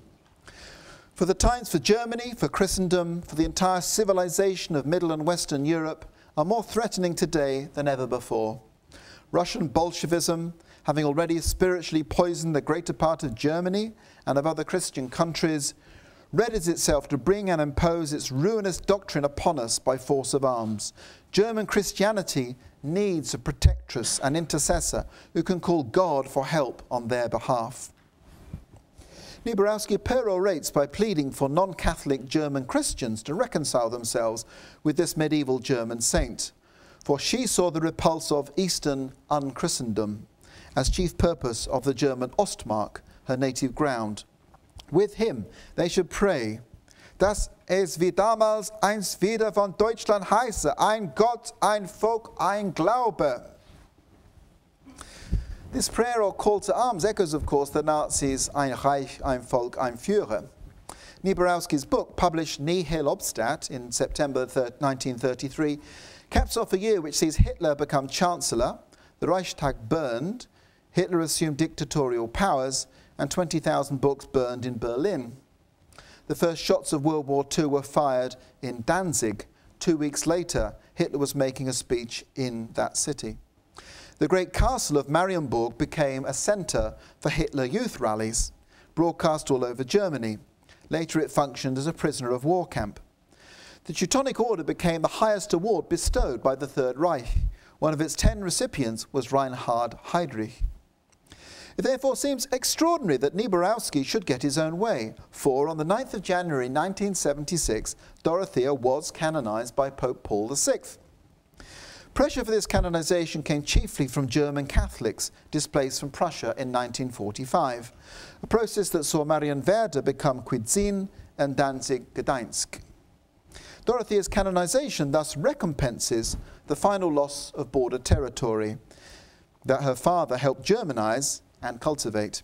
For the times for Germany, for Christendom, for the entire civilization of Middle and Western Europe are more threatening today than ever before. Russian Bolshevism, having already spiritually poisoned the greater part of Germany and of other Christian countries, readies itself to bring and impose its ruinous doctrine upon us by force of arms. German Christianity needs a protectress, an intercessor, who can call God for help on their behalf. Nieborowski perorates by pleading for non-Catholic German Christians to reconcile themselves with this medieval German saint, for she saw the repulse of Eastern unchristendom as chief purpose of the German Ostmark, her native ground. With him they should pray, dass es wie damals einst wieder von Deutschland heiße, ein Gott, ein Volk, ein Glaube. This prayer or call to arms echoes, of course, the Nazis' Ein Reich, ein Volk, ein Führer. Nieborowski's book, published Nihil Obstat in September nineteen thirty-three, caps off a year which sees Hitler become Chancellor, the Reichstag burned, Hitler assumed dictatorial powers, and twenty thousand books burned in Berlin. The first shots of World War Two were fired in Danzig. Two weeks later, Hitler was making a speech in that city. The great castle of Marienburg became a centre for Hitler youth rallies, broadcast all over Germany. Later it functioned as a prisoner of war camp. The Teutonic Order became the highest award bestowed by the Third Reich. One of its ten recipients was Reinhard Heydrich. It therefore seems extraordinary that Nieborowski should get his own way, for on the ninth of January nineteen seventy-six, Dorothea was canonised by Pope Paul the sixth. Pressure for this canonisation came chiefly from German Catholics displaced from Prussia in nineteen forty-five, a process that saw Marienwerder become Kwidzyn and Danzig Gdańsk. Dorothea's canonisation thus recompenses the final loss of border territory that her father helped Germanise and cultivate.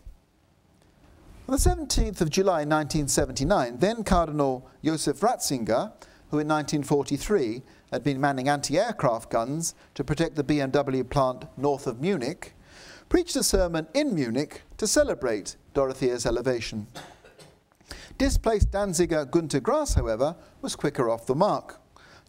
On the seventeenth of July nineteen seventy-nine, then Cardinal Josef Ratzinger, who in nineteen forty-three had been manning anti-aircraft guns to protect the B M W plant north of Munich, preached a sermon in Munich to celebrate Dorothea's elevation. Displaced Danziger Günter Grass, however, was quicker off the mark.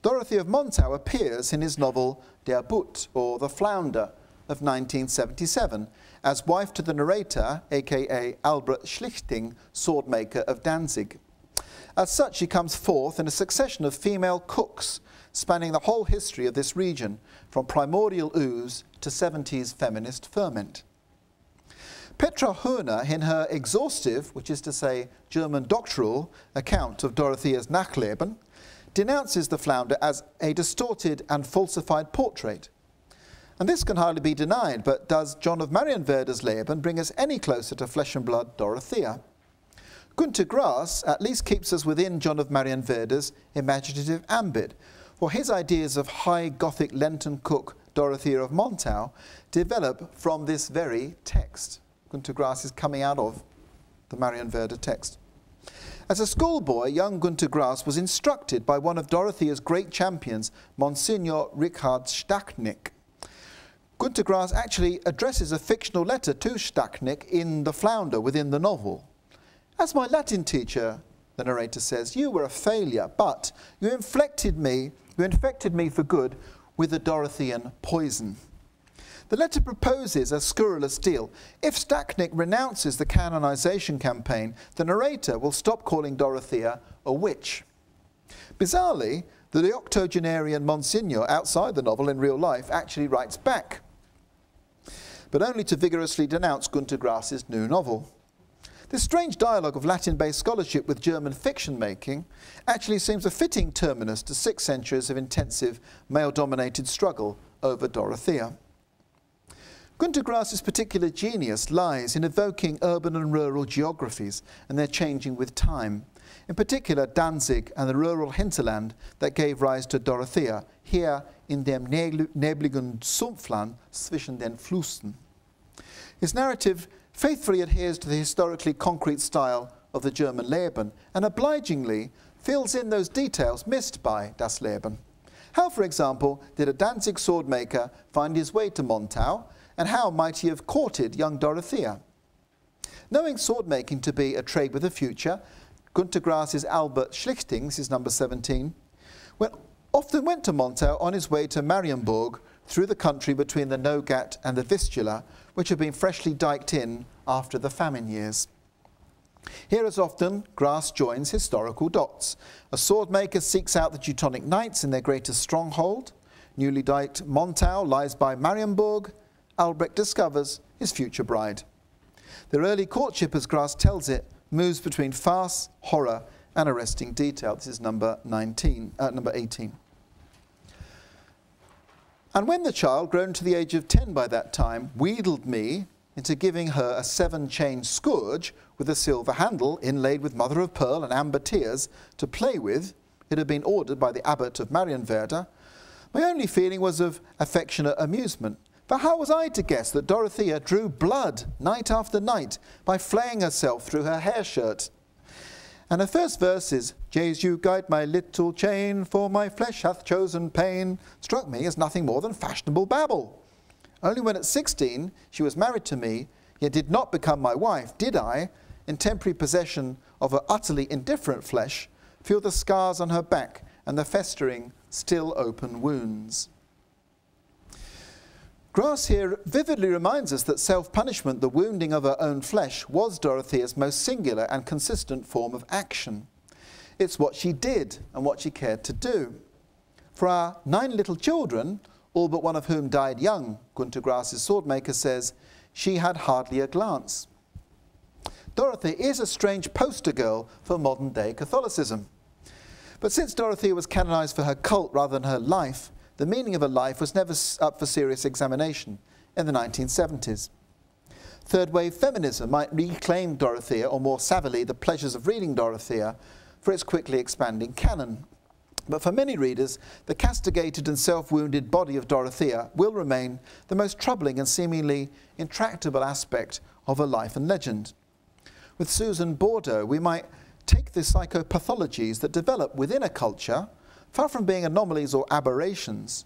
Dorothea of Montau appears in his novel Der Butt, or The Flounder, of nineteen seventy-seven, as wife to the narrator, aka Albert Schlichting, swordmaker of Danzig. As such, she comes forth in a succession of female cooks spanning the whole history of this region, from primordial ooze to seventies feminist ferment. Petra Höhner, in her exhaustive, which is to say German doctoral, account of Dorothea's Nachleben, denounces the flounder as a distorted and falsified portrait. And this can hardly be denied, but does John of Marienwerder's Leben bring us any closer to flesh and blood Dorothea? Günter Grass at least keeps us within John of Marienwerder's imaginative ambit, for his ideas of high Gothic Lenten cook Dorothea of Montau develop from this very text. Günter Grass is coming out of the Marienwerder text. As a schoolboy, young Günter Grass was instructed by one of Dorothea's great champions, Monsignor Richard Stachnik. Günter Grass actually addresses a fictional letter to Stachnik in The Flounder within the novel. As my Latin teacher, the narrator says, you were a failure, but you inflected me, you infected me for good with the Dorothean poison. The letter proposes a scurrilous deal. If Stachnik renounces the canonization campaign, the narrator will stop calling Dorothea a witch. Bizarrely, the octogenarian Monsignor outside the novel in real life actually writes back, but only to vigorously denounce Günter Grass's new novel. This strange dialogue of Latin-based scholarship with German fiction-making actually seems a fitting terminus to six centuries of intensive male-dominated struggle over Dorothea. Günter Grass's particular genius lies in evoking urban and rural geographies and their changing with time, in particular Danzig and the rural hinterland that gave rise to Dorothea, hier in dem nebligen Sumpfland zwischen den Flüssen. His narrative faithfully adheres to the historically concrete style of the German Leben and obligingly fills in those details missed by das Leben. How, for example, did a Danzig swordmaker find his way to Montau, and how might he have courted young Dorothea? Knowing swordmaking to be a trade with the future, Günter Grass's Albert Schlichtings is number seventeen, went, often went to Montau on his way to Marienburg through the country between the Nogat and the Vistula, which had been freshly diked in after the famine years. Here, as often, Grass joins historical dots. A swordmaker seeks out the Teutonic Knights in their greatest stronghold. Newly diked Montau lies by Marienburg. Albrecht discovers his future bride. Their early courtship, as Grass tells it, moves between farce, horror, and arresting detail. This is number nineteen, uh, number eighteen. And when the child, grown to the age of ten by that time, wheedled me into giving her a seven-chain scourge with a silver handle inlaid with mother of pearl and amber tears to play with, it had been ordered by the abbot of Marienwerder, my only feeling was of affectionate amusement. But how was I to guess that Dorothea drew blood night after night by flaying herself through her hair shirt? And her first verse is, Jesu guide my little chain, for my flesh hath chosen pain, struck me as nothing more than fashionable babble. Only when at sixteen she was married to me, yet did not become my wife, did I, in temporary possession of her utterly indifferent flesh, feel the scars on her back and the festering, still open wounds. Grass here vividly reminds us that self-punishment, the wounding of her own flesh, was Dorothea's most singular and consistent form of action. It's what she did and what she cared to do. For our nine little children, all but one of whom died young, Günter Grass's swordmaker says, she had hardly a glance. Dorothea is a strange poster girl for modern-day Catholicism. But since Dorothea was canonized for her cult rather than her life, the meaning of her life was never up for serious examination in the nineteen seventies. Third-wave feminism might reclaim Dorothea, or more savvily, the pleasures of reading Dorothea, for its quickly expanding canon. But for many readers, the castigated and self-wounded body of Dorothea will remain the most troubling and seemingly intractable aspect of her life and legend. With Susan Bordeaux, we might take the psychopathologies that develop within a culture, far from being anomalies or aberrations,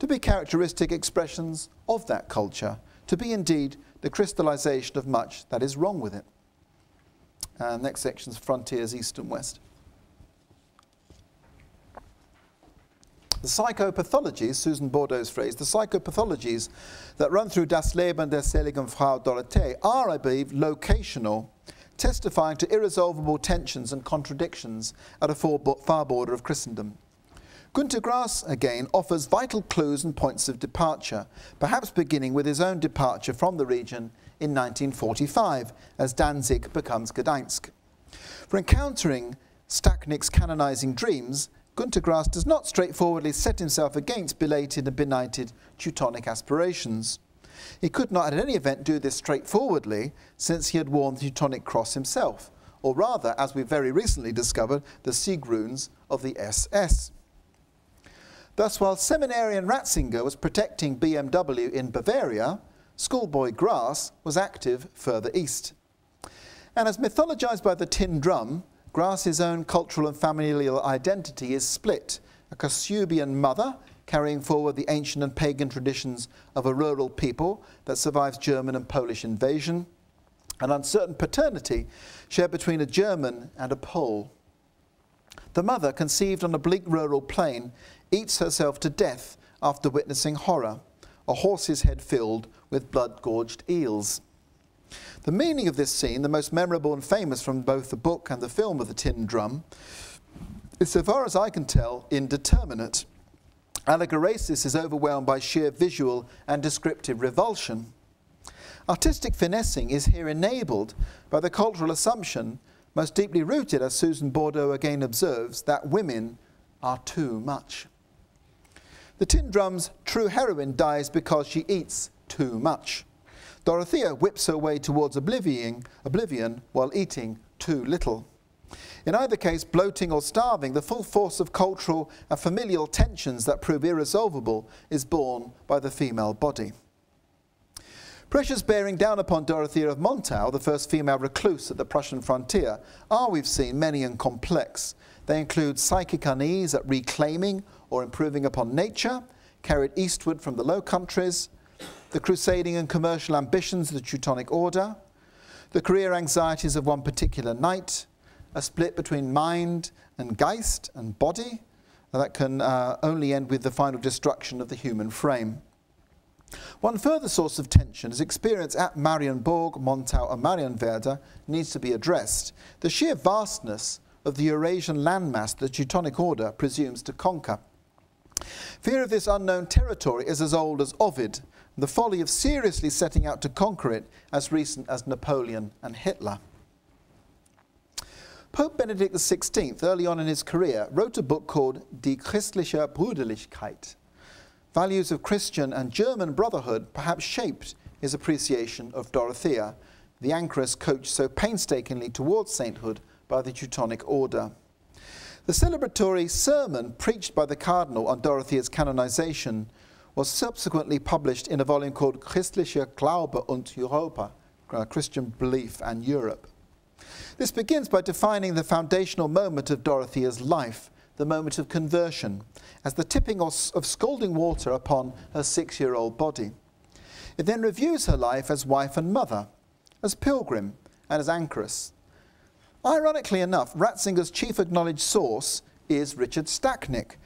to be characteristic expressions of that culture, to be indeed the crystallization of much that is wrong with it. Uh, next section's Frontiers East and West. The psychopathologies, Susan Bordeaux's phrase, the psychopathologies that run through Das Leben der seligen Frau Dorothea are, I believe, locational, testifying to irresolvable tensions and contradictions at a far border of Christendom. Günter Grass, again, offers vital clues and points of departure, perhaps beginning with his own departure from the region in nineteen forty-five, as Danzig becomes Gdańsk. For encountering Stacknick's canonizing dreams, Günter Grass does not straightforwardly set himself against belated and benighted Teutonic aspirations. He could not at any event do this straightforwardly, since he had worn the Teutonic cross himself, or rather, as we very recently discovered, the sieg runes of the S S. Thus, while seminarian Ratzinger was protecting B M W in Bavaria, schoolboy Grass was active further east. And as mythologized by the tin drum, Grass's own cultural and familial identity is split, a Kassubian mother carrying forward the ancient and pagan traditions of a rural people that survives German and Polish invasion, an uncertain paternity shared between a German and a Pole. The mother, conceived on a bleak rural plain, eats herself to death after witnessing horror, a horse's head filled with blood-gorged eels. The meaning of this scene, the most memorable and famous from both the book and the film of The Tin Drum, is, so far as I can tell, indeterminate. Allegoresis is overwhelmed by sheer visual and descriptive revulsion. Artistic finessing is here enabled by the cultural assumption, most deeply rooted, as Susan Bordeaux again observes, that women are too much. The Tin Drum's true heroine dies because she eats too much. Dorothea whips her way towards oblivion, oblivion while eating too little. In either case, bloating or starving, the full force of cultural and familial tensions that prove irresolvable is borne by the female body. Pressures bearing down upon Dorothea of Montau, the first female recluse at the Prussian frontier, are, we've seen, many and complex. They include psychic unease at reclaiming or improving upon nature, carried eastward from the Low Countries, the crusading and commercial ambitions of the Teutonic Order, the career anxieties of one particular knight, a split between mind and Geist and body that can uh, only end with the final destruction of the human frame. One further source of tension is experience at Marienburg, Montau and Marienwerder needs to be addressed. The sheer vastness of the Eurasian landmass the Teutonic Order presumes to conquer. Fear of this unknown territory is as old as Ovid, the folly of seriously setting out to conquer it as recent as Napoleon and Hitler. Pope Benedict the sixteenth, early on in his career, wrote a book called Die christliche Brüderlichkeit. Values of Christian and German brotherhood perhaps shaped his appreciation of Dorothea, the anchoress coached so painstakingly towards sainthood by the Teutonic Order. The celebratory sermon preached by the cardinal on Dorothea's canonization was subsequently published in a volume called Christlicher Glaube und Europa, Christian Belief and Europe. This begins by defining the foundational moment of Dorothea's life, the moment of conversion, as the tipping of scalding water upon her six-year-old body. It then reviews her life as wife and mother, as pilgrim and as anchoress. Ironically enough, Ratzinger's chief acknowledged source is Richard Stacknick,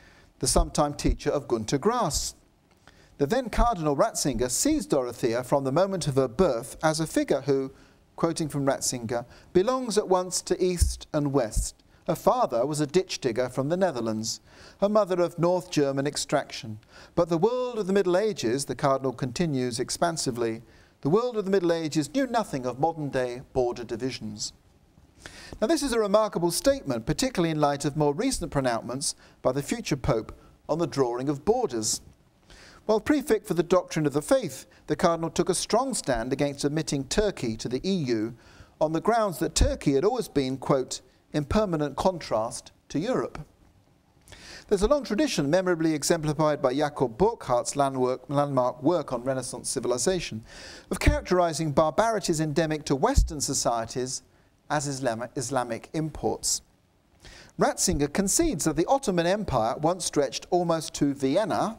the sometime teacher of Günter Grass. The then Cardinal Ratzinger sees Dorothea from the moment of her birth as a figure who, quoting from Ratzinger, belongs at once to East and West. Her father was a ditch digger from the Netherlands, her mother of North German extraction. But the world of the Middle Ages, the Cardinal continues expansively, the world of the Middle Ages knew nothing of modern-day border divisions. Now this is a remarkable statement, particularly in light of more recent pronouncements by the future Pope on the drawing of borders. While prefect for the doctrine of the faith, the Cardinal took a strong stand against admitting Turkey to the E U on the grounds that Turkey had always been, quote, in permanent contrast to Europe. There's a long tradition, memorably exemplified by Jakob Burckhardt's landmark work on Renaissance civilization, of characterizing barbarities endemic to Western societies as Islamic imports. Ratzinger concedes that the Ottoman Empire once stretched almost to Vienna,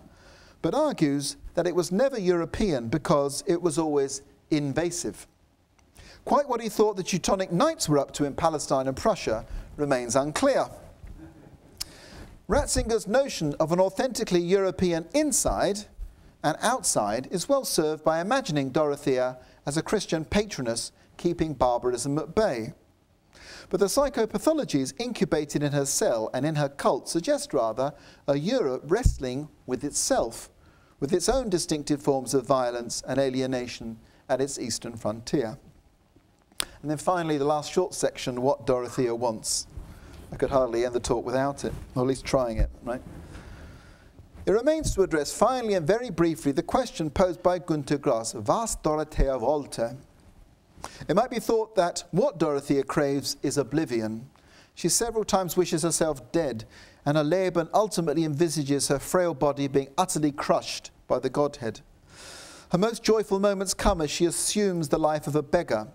but argues that it was never European because it was always invasive. Quite what he thought the Teutonic Knights were up to in Palestine and Prussia remains unclear. Ratzinger's notion of an authentically European inside and outside is well served by imagining Dorothea as a Christian patroness keeping barbarism at bay. But the psychopathologies incubated in her cell and in her cult suggest rather a Europe wrestling with itself, with its own distinctive forms of violence and alienation at its eastern frontier. And then finally, the last short section, What Dorothea Wants. I could hardly end the talk without it, or at least trying it, right? It remains to address finally and very briefly the question posed by Günter Grass, was Dorothea wollte? It might be thought that what Dorothea craves is oblivion. She several times wishes herself dead, and her Leben ultimately envisages her frail body being utterly crushed by the Godhead. Her most joyful moments come as she assumes the life of a beggar.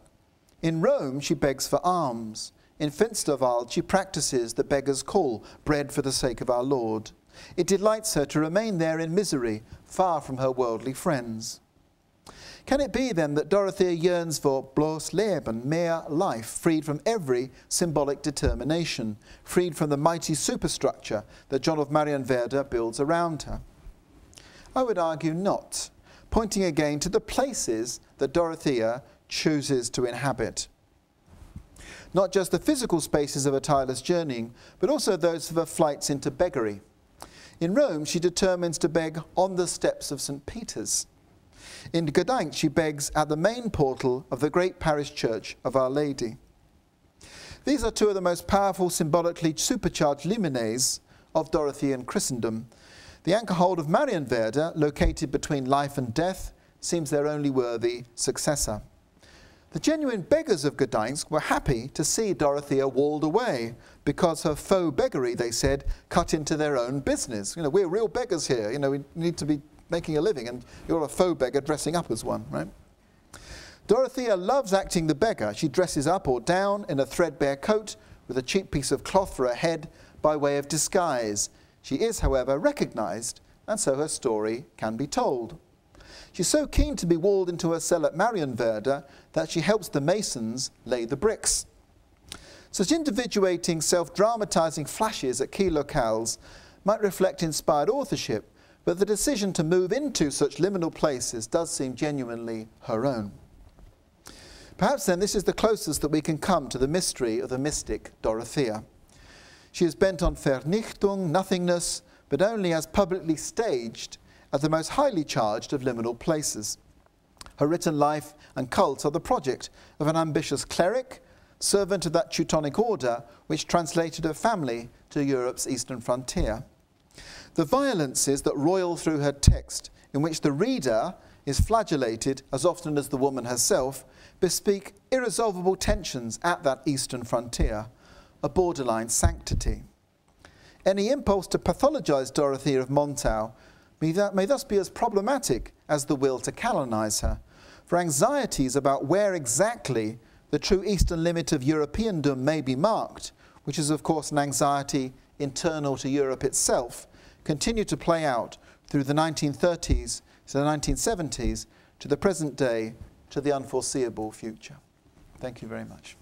In Rome, she begs for alms. In Finsterwald, she practices the beggar's call, bread for the sake of our Lord. It delights her to remain there in misery, far from her worldly friends. Can it be, then, that Dorothea yearns for bloß Leben, mere life, freed from every symbolic determination, freed from the mighty superstructure that John of Marienwerder builds around her? I would argue not, pointing again to the places that Dorothea chooses to inhabit. Not just the physical spaces of her tireless journeying, but also those of her flights into beggary. In Rome, she determines to beg on the steps of Saint Peter's. In Gdańsk, she begs at the main portal of the great parish church of Our Lady. These are two of the most powerful, symbolically supercharged limines of Dorothean Christendom. The anchorhold of Marienwerder, located between life and death, seems their only worthy successor. The genuine beggars of Gdańsk were happy to see Dorothea walled away because her faux beggary, they said, cut into their own business. You know, we're real beggars here. You know, we need to be making a living, and you're a faux beggar dressing up as one, right? Dorothea loves acting the beggar. She dresses up or down in a threadbare coat with a cheap piece of cloth for her head by way of disguise. She is, however, recognized, and so her story can be told. She's so keen to be walled into her cell at Marienwerder that she helps the masons lay the bricks. Such individuating, self-dramatizing flashes at key locales might reflect inspired authorship, but the decision to move into such liminal places does seem genuinely her own. Perhaps then this is the closest that we can come to the mystery of the mystic Dorothea. She is bent on Vernichtung, nothingness, but only as publicly staged at the most highly charged of liminal places. Her written life and cult are the project of an ambitious cleric, servant of that Teutonic order which translated her family to Europe's eastern frontier. The violences that roil through her text, in which the reader is flagellated as often as the woman herself, bespeak irresolvable tensions at that eastern frontier, a borderline sanctity. Any impulse to pathologize Dorothea of Montau may, th may thus be as problematic as the will to canonize her, for anxieties about where exactly the true eastern limit of Europeandom may be marked, which is of course an anxiety internal to Europe itself, continue to play out through the nineteen thirties to the nineteen seventies, to the present day, to the unforeseeable future. Thank you very much.